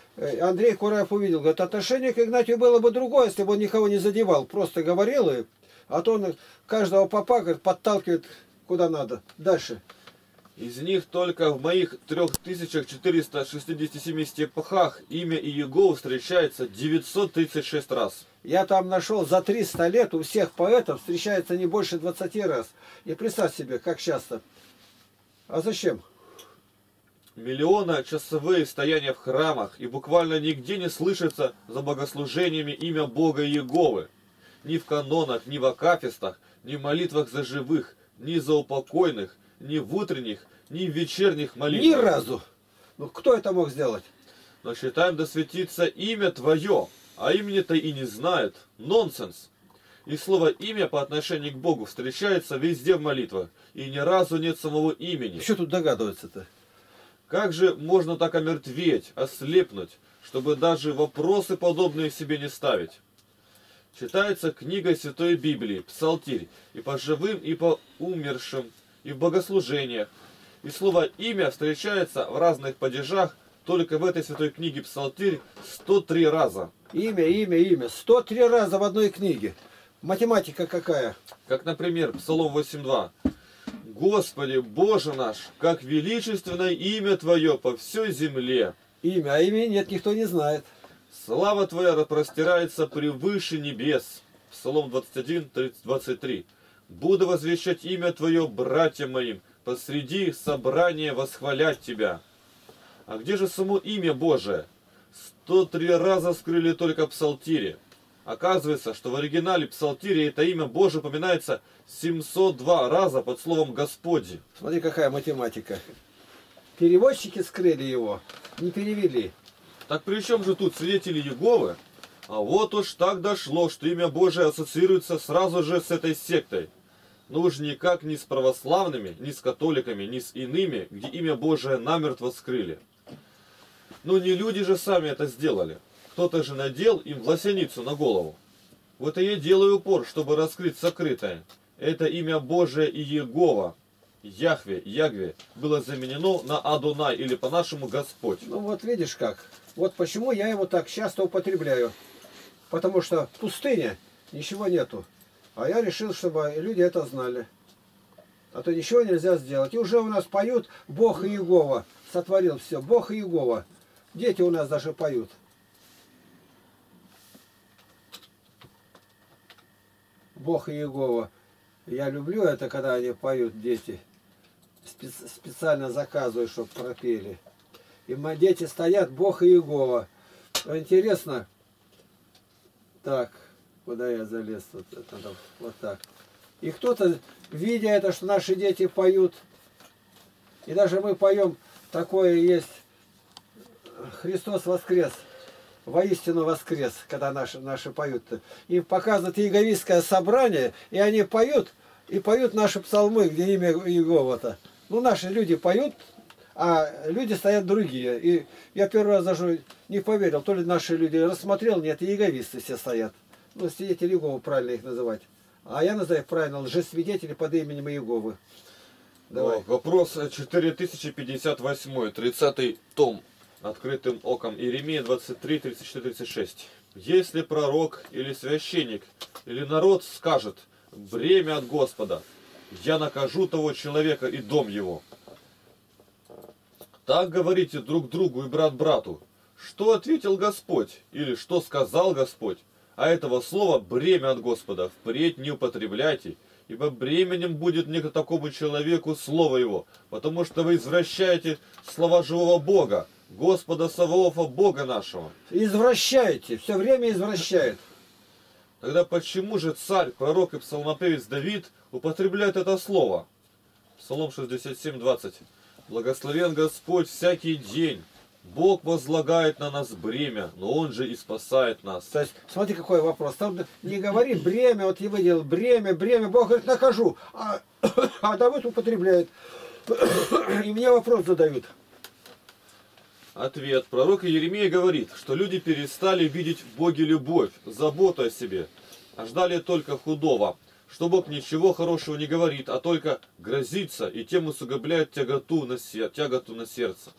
Андрей Кураев увидел, говорит, отношение к Игнатию было бы другое, если бы он никого не задевал, просто говорил, и, а то он каждого попа, говорит, подталкивает куда надо. Дальше. Из них только в моих трёх тысячах четырёхстах шестидесяти семи стихах имя Иегова встречается девятьсот тридцать шесть раз. Я там нашел, за триста лет у всех поэтов встречается не больше двадцати раз. И представь себе, как часто. А зачем? Миллиона часовые стояния в храмах, и буквально нигде не слышится за богослужениями имя Бога Иеговы. Ни в канонах, ни в акафистах, ни в молитвах за живых, ни за упокойных, ни в утренних, ни в вечерних молитвах. Ни разу. Ну кто это мог сделать? Но считаем, да светится имя Твое, а имени-то и не знают. Нонсенс. И слово «имя» по отношению к Богу встречается везде в молитвах, и ни разу нет самого имени. Что тут догадывается-то? Как же можно так омертветь, ослепнуть, чтобы даже вопросы подобные себе не ставить? Читается книга Святой Библии, Псалтирь, и по живым, и по умершим, и в богослужениях. И слово «имя» встречается в разных падежах, только в этой святой книге Псалтирь сто три раза. Имя, имя, имя. сто три раза в одной книге. Математика какая? Как, например, Псалом восемь два. «Господи, Боже наш, как величественное имя Твое по всей земле». Имя, а имя нет, никто не знает. «Слава Твоя распростирается превыше небес». Псалом двадцать один, двадцать три. Буду возвещать имя Твое, братья моим, посреди собрания восхвалять Тебя. А где же само имя Божие? сто три раза скрыли только Псалтире. Оказывается, что в оригинале Псалтире это имя Божие упоминается семьсот два раза под словом Господи. Смотри, какая математика. Переводчики скрыли его, не перевели. Так при чем же тут свидетели Иеговы? А вот уж так дошло, что имя Божие ассоциируется сразу же с этой сектой. Но уж никак ни с православными, ни с католиками, ни с иными, где имя Божие намертво скрыли. Ну не люди же сами это сделали. Кто-то же надел им власяницу на голову. Вот и я делаю упор, чтобы раскрыть сокрытое. Это имя Божие Иегова, Яхве, Ягве, было заменено на Адонай, или по-нашему Господь. Ну вот видишь как. Вот почему я его так часто употребляю. Потому что в пустыне ничего нету. А я решил, чтобы люди это знали. а то ничего нельзя сделать. И уже у нас поют Бог и Иегова. Сотворил все. Бог и Иегова. Дети у нас даже поют. Бог и Иегова. Я люблю это, когда они поют, дети. Специ- специально заказываю, чтобы пропели. И мои дети стоят, Бог и Иегова. Интересно. Так, куда я залез? Вот, это, вот так. И кто-то, видя это, что наши дети поют, и даже мы поем, такое есть, Христос воскрес, воистину воскрес, когда наши, наши поют. Им показывают иеговистское собрание, и они поют, и поют наши псалмы, где имя Иегова-то. Ну, наши люди поют, а люди стоят другие. И я первый раз даже не поверил, то ли наши люди рассмотрел, нет, иеговисты все стоят. Ну, свидетели Иеговы, правильно их называть. А я называю правильно, лжесвидетели под именем Иеговы. Давай. О, вопрос четыре тысячи пятьдесят восемь, тридцатый том, открытым оком, Иеремия двадцать три, тридцать четыре, тридцать шесть. Если пророк или священник, или народ скажет, бремя от Господа, я накажу того человека и дом его. Так говорите друг другу и брат брату, что ответил Господь, или что сказал Господь. А этого слова «бремя от Господа» впредь не употребляйте, ибо бременем будет не к такому человеку слово его, потому что вы извращаете слова живого Бога, Господа Саваофа, Бога нашего. Извращаете, все время извращает. Тогда почему же царь, пророк и псалмопевец Давид употребляют это слово? Псалом шестьдесят семь, двадцать. «Благословен Господь всякий день». Бог возлагает на нас бремя, но Он же и спасает нас. То есть, смотри, какой вопрос. Там не говори бремя, вот я выделил бремя, бремя, Бог говорит, накажу. А, а Давид употребляет. И мне вопрос задают. Ответ. Пророк Иеремия говорит, что люди перестали видеть в Боге любовь, заботу о себе, а ждали только худого. Что Бог ничего хорошего не говорит, а только грозится и тем усугубляет тяготу на, сер... тяготу на сердце.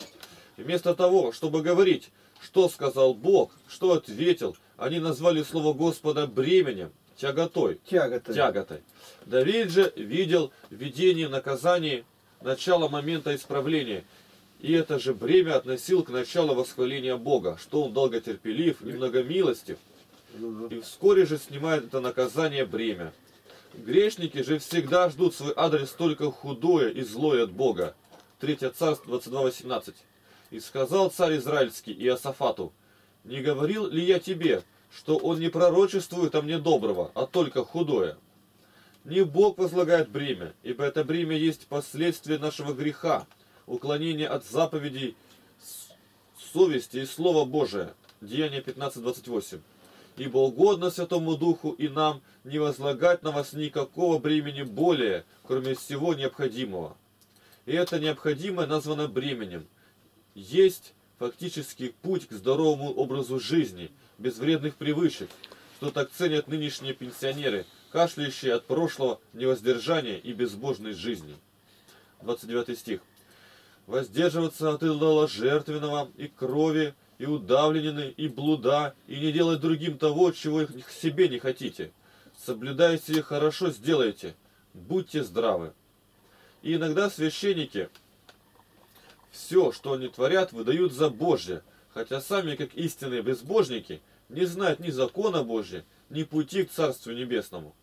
Вместо того, чтобы говорить, что сказал Бог, что ответил, они назвали слово Господа бременем, тяготой. Тяготой. Тяготой. Давид же видел видение наказания, начало момента исправления. И это же бремя относил к началу восхваления Бога, что он долготерпелив и многомилостив. И вскоре же снимает это наказание бремя. Грешники же всегда ждут свой адрес только худое и злое от Бога. третье царство двадцать два, восемнадцать. И сказал царь Израильский Иосафату, не говорил ли я тебе, что он не пророчествует о мне доброго, а только худое? Не Бог возлагает бремя, ибо это бремя есть последствие нашего греха, уклонение от заповедей совести и Слова Божия. Деяние пятнадцать, двадцать восемь. Ибо угодно Святому Духу и нам не возлагать на вас никакого бремени более, кроме всего необходимого. И это необходимое названо бременем. Есть фактически путь к здоровому образу жизни, без вредных привычек, что так ценят нынешние пенсионеры, кашляющие от прошлого невоздержания и безбожной жизни. двадцать девятый стих. Воздерживаться от идоложертвенного и крови, и удавленины, и блуда, и не делать другим того, чего их себе не хотите. Соблюдайте и хорошо сделайте. Будьте здравы. И иногда священники все, что они творят, выдают за Божье, хотя сами, как истинные безбожники, не знают ни закона Божьего, ни пути к Царству Небесному.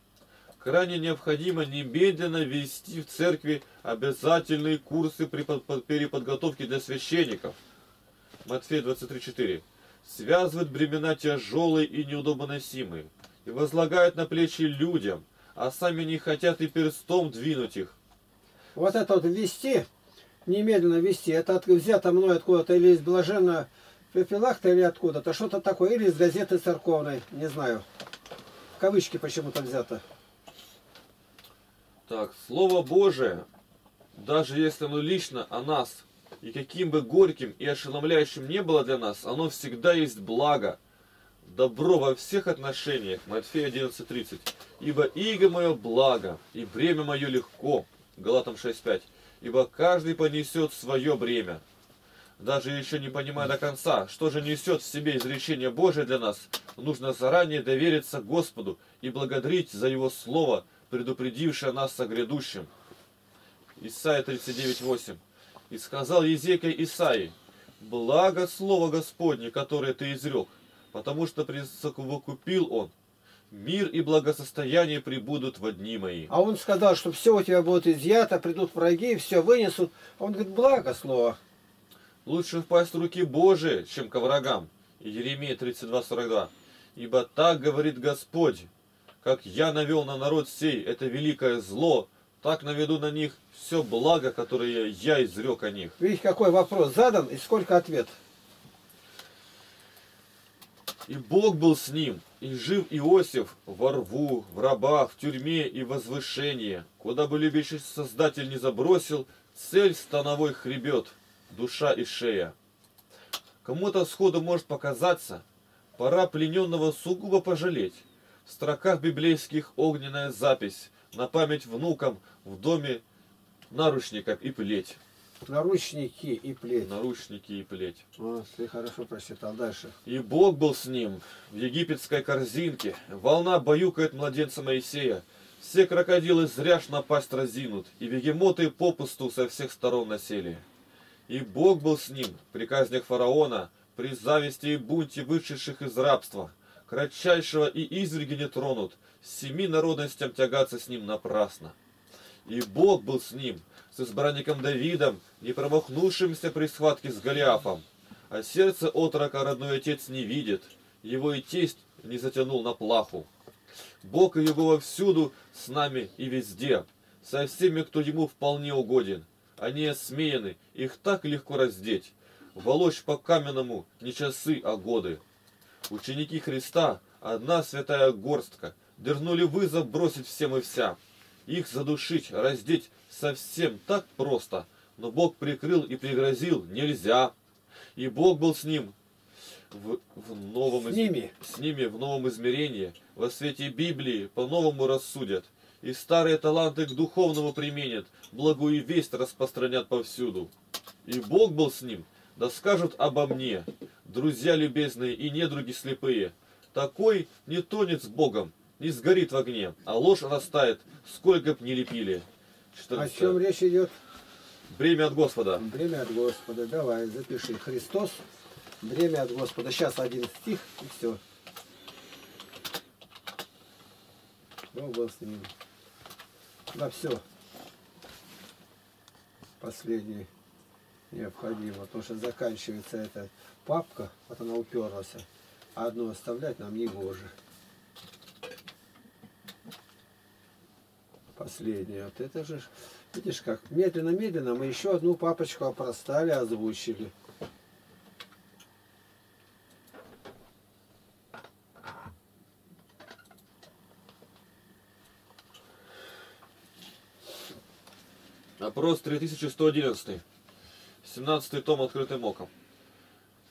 Крайне необходимо немедленно ввести в церкви обязательные курсы переподготовки для священников. Матфея двадцать три, четыре. Связывают бремена тяжелые и неудобоносимые, и возлагают на плечи людям, а сами не хотят и перстом двинуть их. Вот это вот ввести... немедленно вести. Это от, взято мной откуда-то, или из блаженного Пепелахта, или откуда-то. Что-то такое. Или из газеты церковной. Не знаю. В кавычки почему-то взято. Так, Слово Божие, даже если оно лично о нас, и каким бы горьким и ошеломляющим не было для нас, оно всегда есть благо, добро во всех отношениях. Матфея одиннадцать, тридцать. Ибо иго мое благо, и бремя мое легко. Галатам шесть, пять. Ибо каждый понесет свое бремя. Даже еще не понимая до конца, что же несет в себе изречение Божие для нас, нужно заранее довериться Господу и благодарить за Его Слово, предупредившее нас о грядущем. Исайя тридцать девять, восемь. «И сказал Езекия Исаии: благо слово Господне, которое ты изрек, потому что присовокупил он: мир и благосостояние прибудут во дни мои». А он сказал, что все у тебя будет изъято, придут враги, и все вынесут. А он говорит: благо слово. Лучше впасть в руки Божии, чем ко врагам. Иеремия тридцать два, сорок два. «Ибо так говорит Господь: как я навел на народ сей это великое зло, так наведу на них все благо, которое я изрек о них». Видите, какой вопрос задан и сколько ответ. «И Бог был с ним, и жив Иосиф во рву, в рабах, в тюрьме и возвышении, куда бы любящий Создатель не забросил, цель становой хребет, душа и шея». Кому-то сходу может показаться, пора плененного сугубо пожалеть. В строках библейских огненная запись на память внукам в доме наручников и плеть. Наручники и плеть. Наручники и плеть. О, ты хорошо прочитал. Дальше. «И Бог был с ним в египетской корзинке. Волна баюкает младенца Моисея. Все крокодилы зряшь на пасть разинут, и бегемоты попусту со всех сторон насели. И Бог был с ним при казнях фараона, при зависти и бунте вышедших из рабства. Кратчайшего и изверги не тронут, семи народностям тягаться с ним напрасно. И Бог был с ним, с избранником Давидом, не промахнувшимся при схватке с Голиафом. А сердце отрока родной отец не видит, его и тесть не затянул на плаху. Бог и его вовсюду, с нами и везде, со всеми, кто ему вполне угоден. Они осмеяны, их так легко раздеть, волочь по каменному не часы, а годы. Ученики Христа, одна святая горстка, дернули вызов бросить всем и вся. Их задушить, раздеть совсем так просто, но Бог прикрыл и пригрозил: нельзя. И Бог был с ним в, в новом с, из... ними. с ними в новом измерении, во свете Библии по-новому рассудят, и старые таланты к духовному применят, благую весть распространят повсюду. И Бог был с ним, да скажут обо мне, друзья любезные и недруги слепые: такой не тонет с Богом, не сгорит в огне, а ложь растает, сколько б не лепили». четырнадцать. О чем речь идет? Бремя от Господа. Бремя от Господа. Давай, запиши. Христос, бремя от Господа. Сейчас один стих и все. Бог был с ним. Да, все. Последний необходимо, потому что заканчивается эта папка, вот она уперлась. А одну оставлять нам не гоже. Последнее. Вот это же, видишь как, медленно-медленно мы еще одну папочку опростали, озвучили. Опрос три тысячи сто одиннадцать. семнадцатый том «Открытым оком».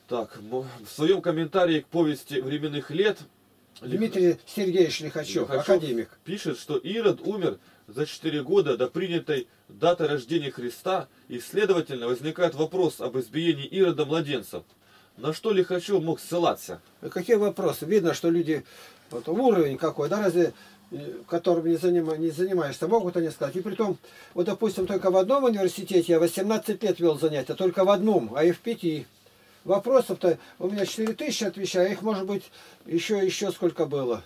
Так, в своем комментарии к повести временных лет Дмитрий Сергеевич Лихачев, Лихачев, академик, пишет, что Ирод умер за четыре года до принятой даты рождения Христа, и, следовательно, возникает вопрос об избиении Ирода младенцев. На что Лихачев мог ссылаться? Какие вопросы? Видно, что люди, вот, уровень какой, да, разве, которым не, занима, не занимаешься, могут они сказать. И притом, вот, допустим, только в одном университете я восемнадцать лет вел занятия, только в одном, а и в пяти. Вопросов-то у меня четыре тысячи, отвечаю, их может быть еще, еще сколько было.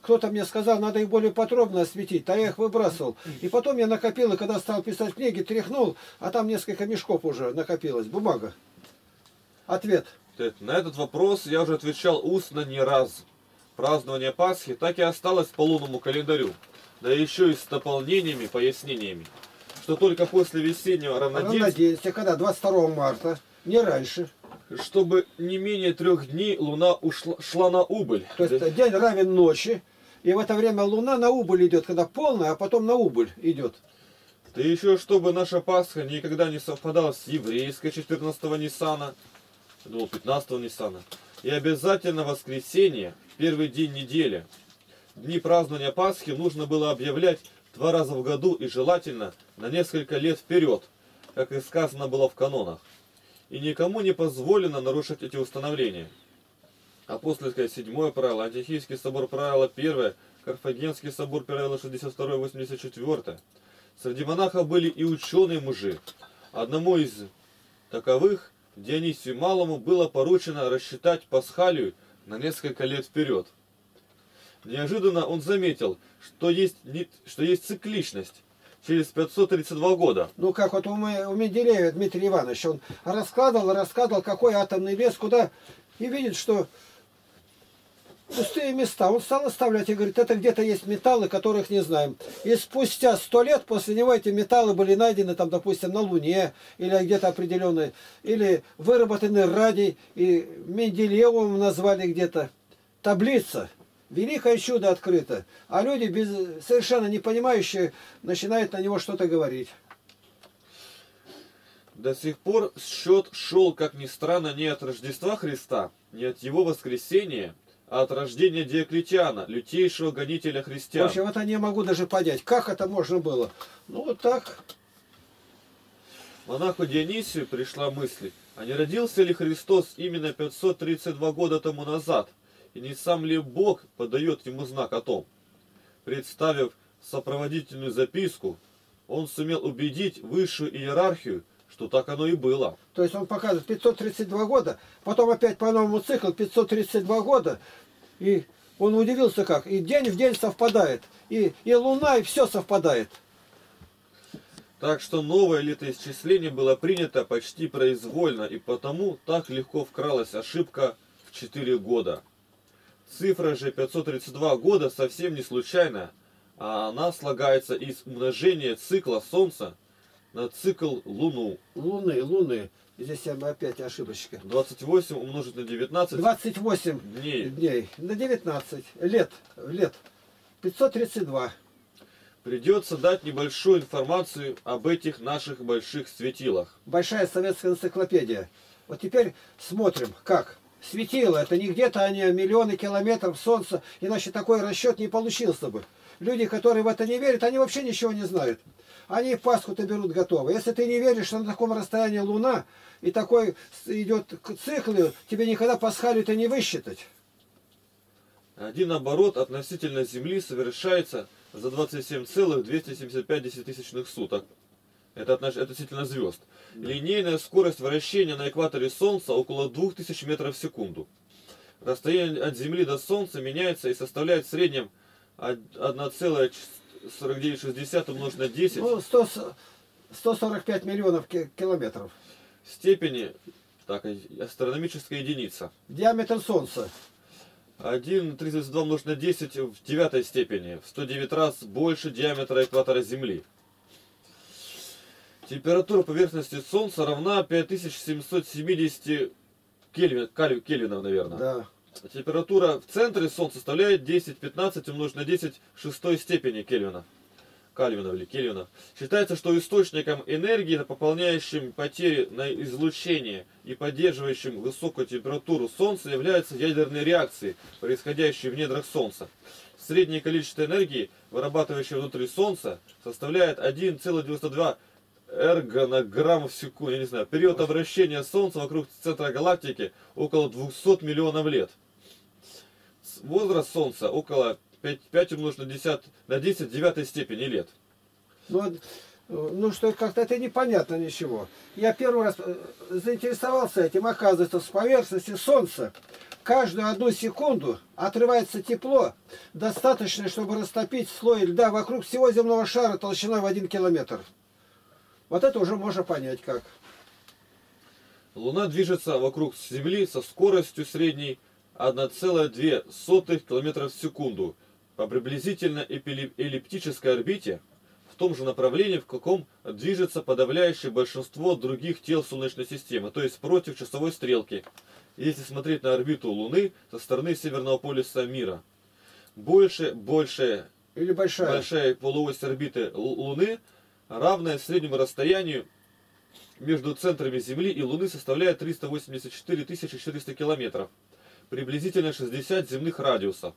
Кто-то мне сказал, надо их более подробно осветить, а я их выбрасывал. И потом я накопил, и когда стал писать книги, тряхнул, а там несколько мешков уже накопилось, бумага. Ответ. На этот вопрос я уже отвечал устно не раз. Празднование Пасхи так и осталось по лунному календарю, да еще и с дополнениями, пояснениями, что только после весеннего равноденствия, равноденствия когда двадцать второго марта, не раньше, чтобы не менее трех дней луна ушла, шла на убыль. То есть день равен ночи, и в это время луна на убыль идет, когда полная, а потом на убыль идет. Да еще чтобы наша Пасха никогда не совпадала с еврейской четырнадцатого Ниссана, пятнадцатого Ниссана, и обязательно воскресенье, первый день недели. Дни празднования Пасхи нужно было объявлять два раза в году и желательно на несколько лет вперед, как и сказано было в канонах. И никому не позволено нарушить эти установления. Апостольское седьмое правило, Антиохийский собор правило первое, Карфагенский собор правило шестьдесят два, восемьдесят четыре, Среди монахов были и ученые мужи. Одному из таковых, Дионисию Малому, было поручено рассчитать пасхалию на несколько лет вперед. Неожиданно он заметил, что есть, что есть цикличность. Через пятьсот тридцать два года. Ну как вот у Менделеева Дмитрия Ивановича, он раскладывал, раскладывал, какой атомный вес, куда, и видит, что пустые места. Он стал оставлять и говорит, это где-то есть металлы, которых не знаем. И спустя сто лет после него эти металлы были найдены, там, допустим, на Луне, или где-то определенные, или выработаны радий, и Менделеевым назвали где-то. Таблица. Великое чудо открыто, а люди, без, совершенно не понимающие, начинают на него что-то говорить. До сих пор счет шел, как ни странно, не от Рождества Христа, не от его воскресения, а от рождения Диоклетиана, лютейшего гонителя христиан. В общем, это не могу даже понять, как это можно было. Ну, вот так. Монаху Дионисию пришла мысль, а не родился ли Христос именно пятьсот тридцать два года тому назад? И не сам ли Бог подает ему знак о том? Представив сопроводительную записку, он сумел убедить высшую иерархию, что так оно и было. То есть он показывает пятьсот тридцать два года, потом опять по новому циклу пятьсот тридцать два года, и он удивился как, и день в день совпадает, и, и луна, и все совпадает. Так что новое летоисчисление было принято почти произвольно, и потому так легко вкралась ошибка в четыре года. Цифра же пятьсот тридцать два года совсем не случайна, а она слагается из умножения цикла Солнца на цикл Луну. Луны, Луны. Здесь опять ошибочка. двадцать восемь умножить на девятнадцать. двадцать восемь дней. дней. На девятнадцать. Лет. Лет. пятьсот тридцать два. Придется дать небольшую информацию об этих наших больших светилах. Большая советская энциклопедия. Вот теперь смотрим, как. Светило, это не где-то они, а миллионы километров солнца, иначе такой расчет не получился бы. Люди, которые в это не верят, они вообще ничего не знают. Они Пасху-то берут готовы. Если ты не веришь, что на таком расстоянии Луна, и такой идет цикл, тебе никогда пасхалию-то не высчитать. Один оборот относительно Земли совершается за двадцать семь целых двести семьдесят пять сотых суток. Это относительно звезд. Линейная скорость вращения на экваторе Солнца около двух тысяч метров в секунду. Расстояние от Земли до Солнца меняется и составляет в среднем одна целая сорок девять шестьдесят умножить на десять. Ну, сто сорок пять миллионов километров. Степени, так, астрономическая единица. Диаметр Солнца. одна целая тридцать два умножить на десять в девятой степени. В сто девять раз больше диаметра экватора Земли. Температура поверхности Солнца равна пять тысяч семьсот семидесяти кельвин, кельвинов, наверное. Да. Температура в центре Солнца составляет десять-пятнадцать умножить на десять в шестой степени кельвинов. Кальвинов или кельвинов. Считается, что источником энергии, пополняющим потери на излучение и поддерживающим высокую температуру Солнца, являются ядерные реакции, происходящие в недрах Солнца. Среднее количество энергии, вырабатывающей внутри Солнца, составляет одна целая девяносто две эргонограмм в секунду, я не знаю, период обращения Солнца вокруг центра галактики около двухсот миллионов лет. Возраст Солнца около пяти, пяти умножить на десять, на десять девятой степени лет. Ну, ну что, как-то это непонятно ничего. Я первый раз заинтересовался этим, оказывается, с поверхности Солнца каждую одну секунду отрывается тепло, достаточно, чтобы растопить слой льда вокруг всего земного шара толщиной в один километр. Вот это уже можно понять как. Луна движется вокруг Земли со скоростью средней одна целая две сотых км в секунду по приблизительно эллиптической орбите, в том же направлении, в каком движется подавляющее большинство других тел Солнечной системы, то есть против часовой стрелки, если смотреть на орбиту Луны со стороны Северного полюса мира. Больше, больше, или большая, большая полуось орбиты Луны, равное среднему расстоянию между центрами Земли и Луны, составляет триста восемьдесят четыре тысячи четыреста километров, приблизительно шестьдесят земных радиусов.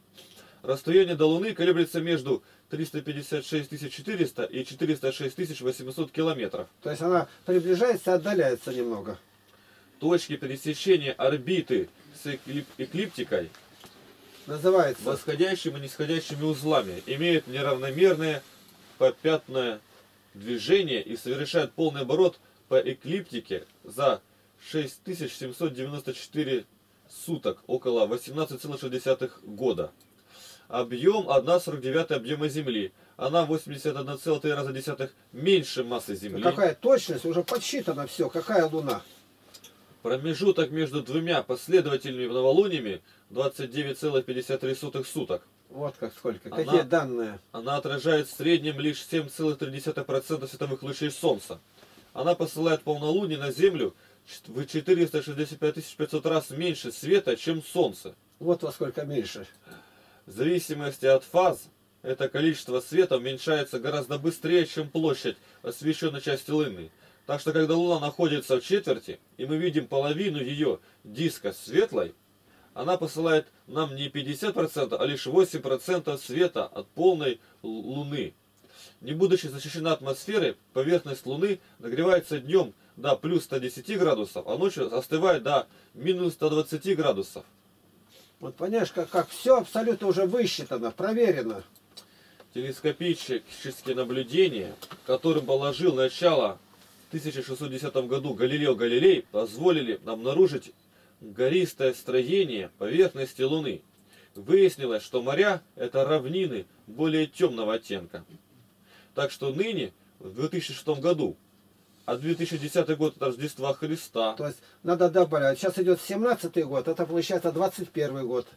Расстояние до Луны колеблется между тремястами пятьюдесятью шестью тысячами четырьмястами и четырьмястами шестью тысячами восьмистами километров. То есть она приближается, отдаляется немного. Точки пересечения орбиты с эклиптикой, называется восходящими и нисходящими узлами, имеют неравномерное попятное движение и совершает полный оборот по эклиптике за шесть тысяч семьсот девяносто четыре суток, около восемнадцати целых шести десятых года. Объем одна сорок девятая объема Земли. Она восемьдесят одна целая одна десятая меньше массы Земли. Да какая точность, уже подсчитано все, какая Луна. Промежуток между двумя последовательными новолуниями двадцать девять целых пятьдесят три сотых суток. Вот как сколько, она, какие данные. Она отражает в среднем лишь семь целых три десятых процента световых лучей Солнца. Она посылает полнолуние на Землю в четыреста шестьдесят пять тысяч пятьсот раз меньше света, чем Солнце. Вот во сколько меньше. В зависимости от фаз, это количество света уменьшается гораздо быстрее, чем площадь освещенной части Луны. Так что, когда Луна находится в четверти, и мы видим половину ее диска светлой, она посылает нам не пятьдесят процентов, а лишь восемь процентов света от полной Луны. Не будучи защищена атмосферой, поверхность Луны нагревается днем до плюс ста десяти градусов, а ночью остывает до минус ста двадцати градусов. Вот понимаешь, как, как все абсолютно уже высчитано, проверено. Телескопические наблюдения, которым положил начало в тысяча шестьсот десятом году Галилео Галилей, позволили обнаружить гористое строение поверхности Луны. Выяснилось, что моря – это равнины более темного оттенка. Так что ныне, в две тысячи шестом году, а две тысячи десятый год – Рождества Христа. То есть, надо добавлять, сейчас идет семнадцатый год, это получается двадцать первый год.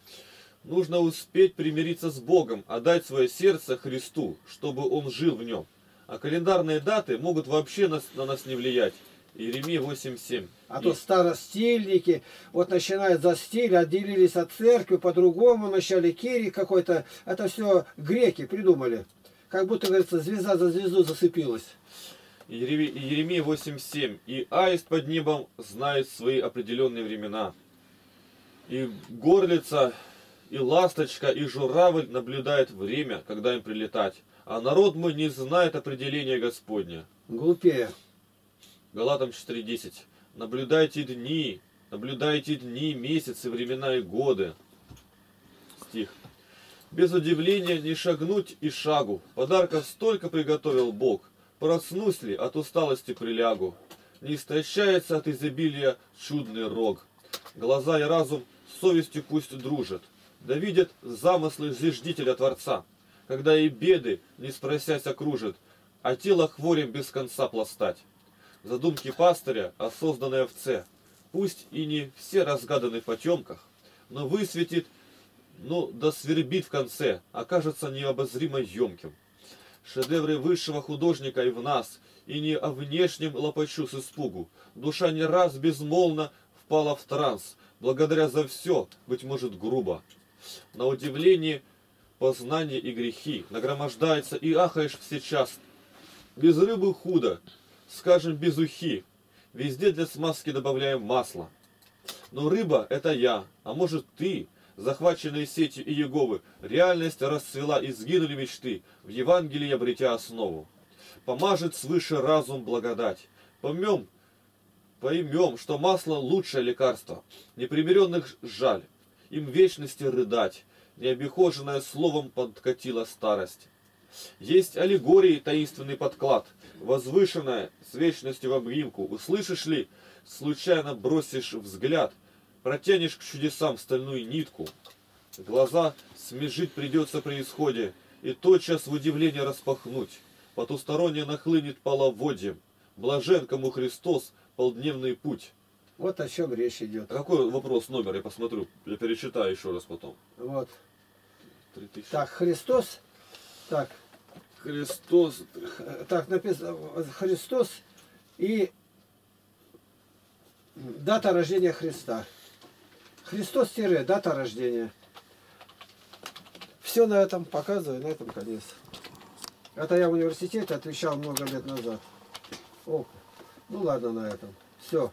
Нужно успеть примириться с Богом, отдать свое сердце Христу, чтобы Он жил в нем. А календарные даты могут вообще нас, на нас не влиять. Иеремия восемь семь. А то старостильники, вот начинают за стиль, отделились от церкви, по-другому, начали кирий какой-то. Это все греки придумали. Как будто, говорится, звезда за звезду зацепилась. Иеремия восемь семь. И аист под небом знает свои определенные времена. И горлица, и ласточка, и журавль наблюдает время, когда им прилетать. А народ мой не знает определения Господня. Глупее. Галатам четыре десять. Наблюдайте дни, наблюдайте дни, месяцы, времена и годы. Стих. Без удивления не шагнуть и шагу. Подарков столько приготовил Бог. Проснусь ли, от усталости прилягу. Не истощается от изобилия чудный рог. Глаза и разум с совестью пусть дружат. Да видят замыслы Зиждителя Творца. Когда и беды, не спросясь, окружит, а тело хворем без конца пластать. Задумки пастыря о созданной овце, пусть и не все разгаданы в потемках, но высветит, но досвербит в конце, окажется необозримо емким. Шедевры высшего художника и в нас, и не о внешнем лопачу с испугу. Душа не раз безмолвно впала в транс, благодаря за все, быть может, грубо. На удивление, познание и грехи нагромождается, и ахаешь всечасно. Без рыбы худо, скажем, без ухи. Везде для смазки добавляем масло. Но рыба — это я, а может ты, захваченные сетью Иеговы. Реальность расцвела, и сгинули мечты, в Евангелии обретя основу. Помажет свыше разум благодать. Поймем, поймем, что масло — лучшее лекарство. Непримиренных жаль, им вечности рыдать. Необихоженное словом подкатила старость. Есть аллегории, таинственный подклад, возвышенное с вечностью в обнимку. Услышишь ли, случайно бросишь взгляд, протянешь к чудесам стальную нитку. Глаза смежить придется при исходе, и тотчас в удивление распахнуть. Потусторонне нахлынет половодьем. Блажен, кому Христос полдневный путь. Вот о чем речь идет. Какой вопрос номер? Я посмотрю, я перечитаю еще раз потом. Вот. три тысячи. Так, Христос. Так. Христос. Так, написано. Христос и дата рождения Христа. Христос тире, дата рождения. Все на этом показываю, на этом конец. Это я в университете отвечал много лет назад. О, ну ладно на этом. Все.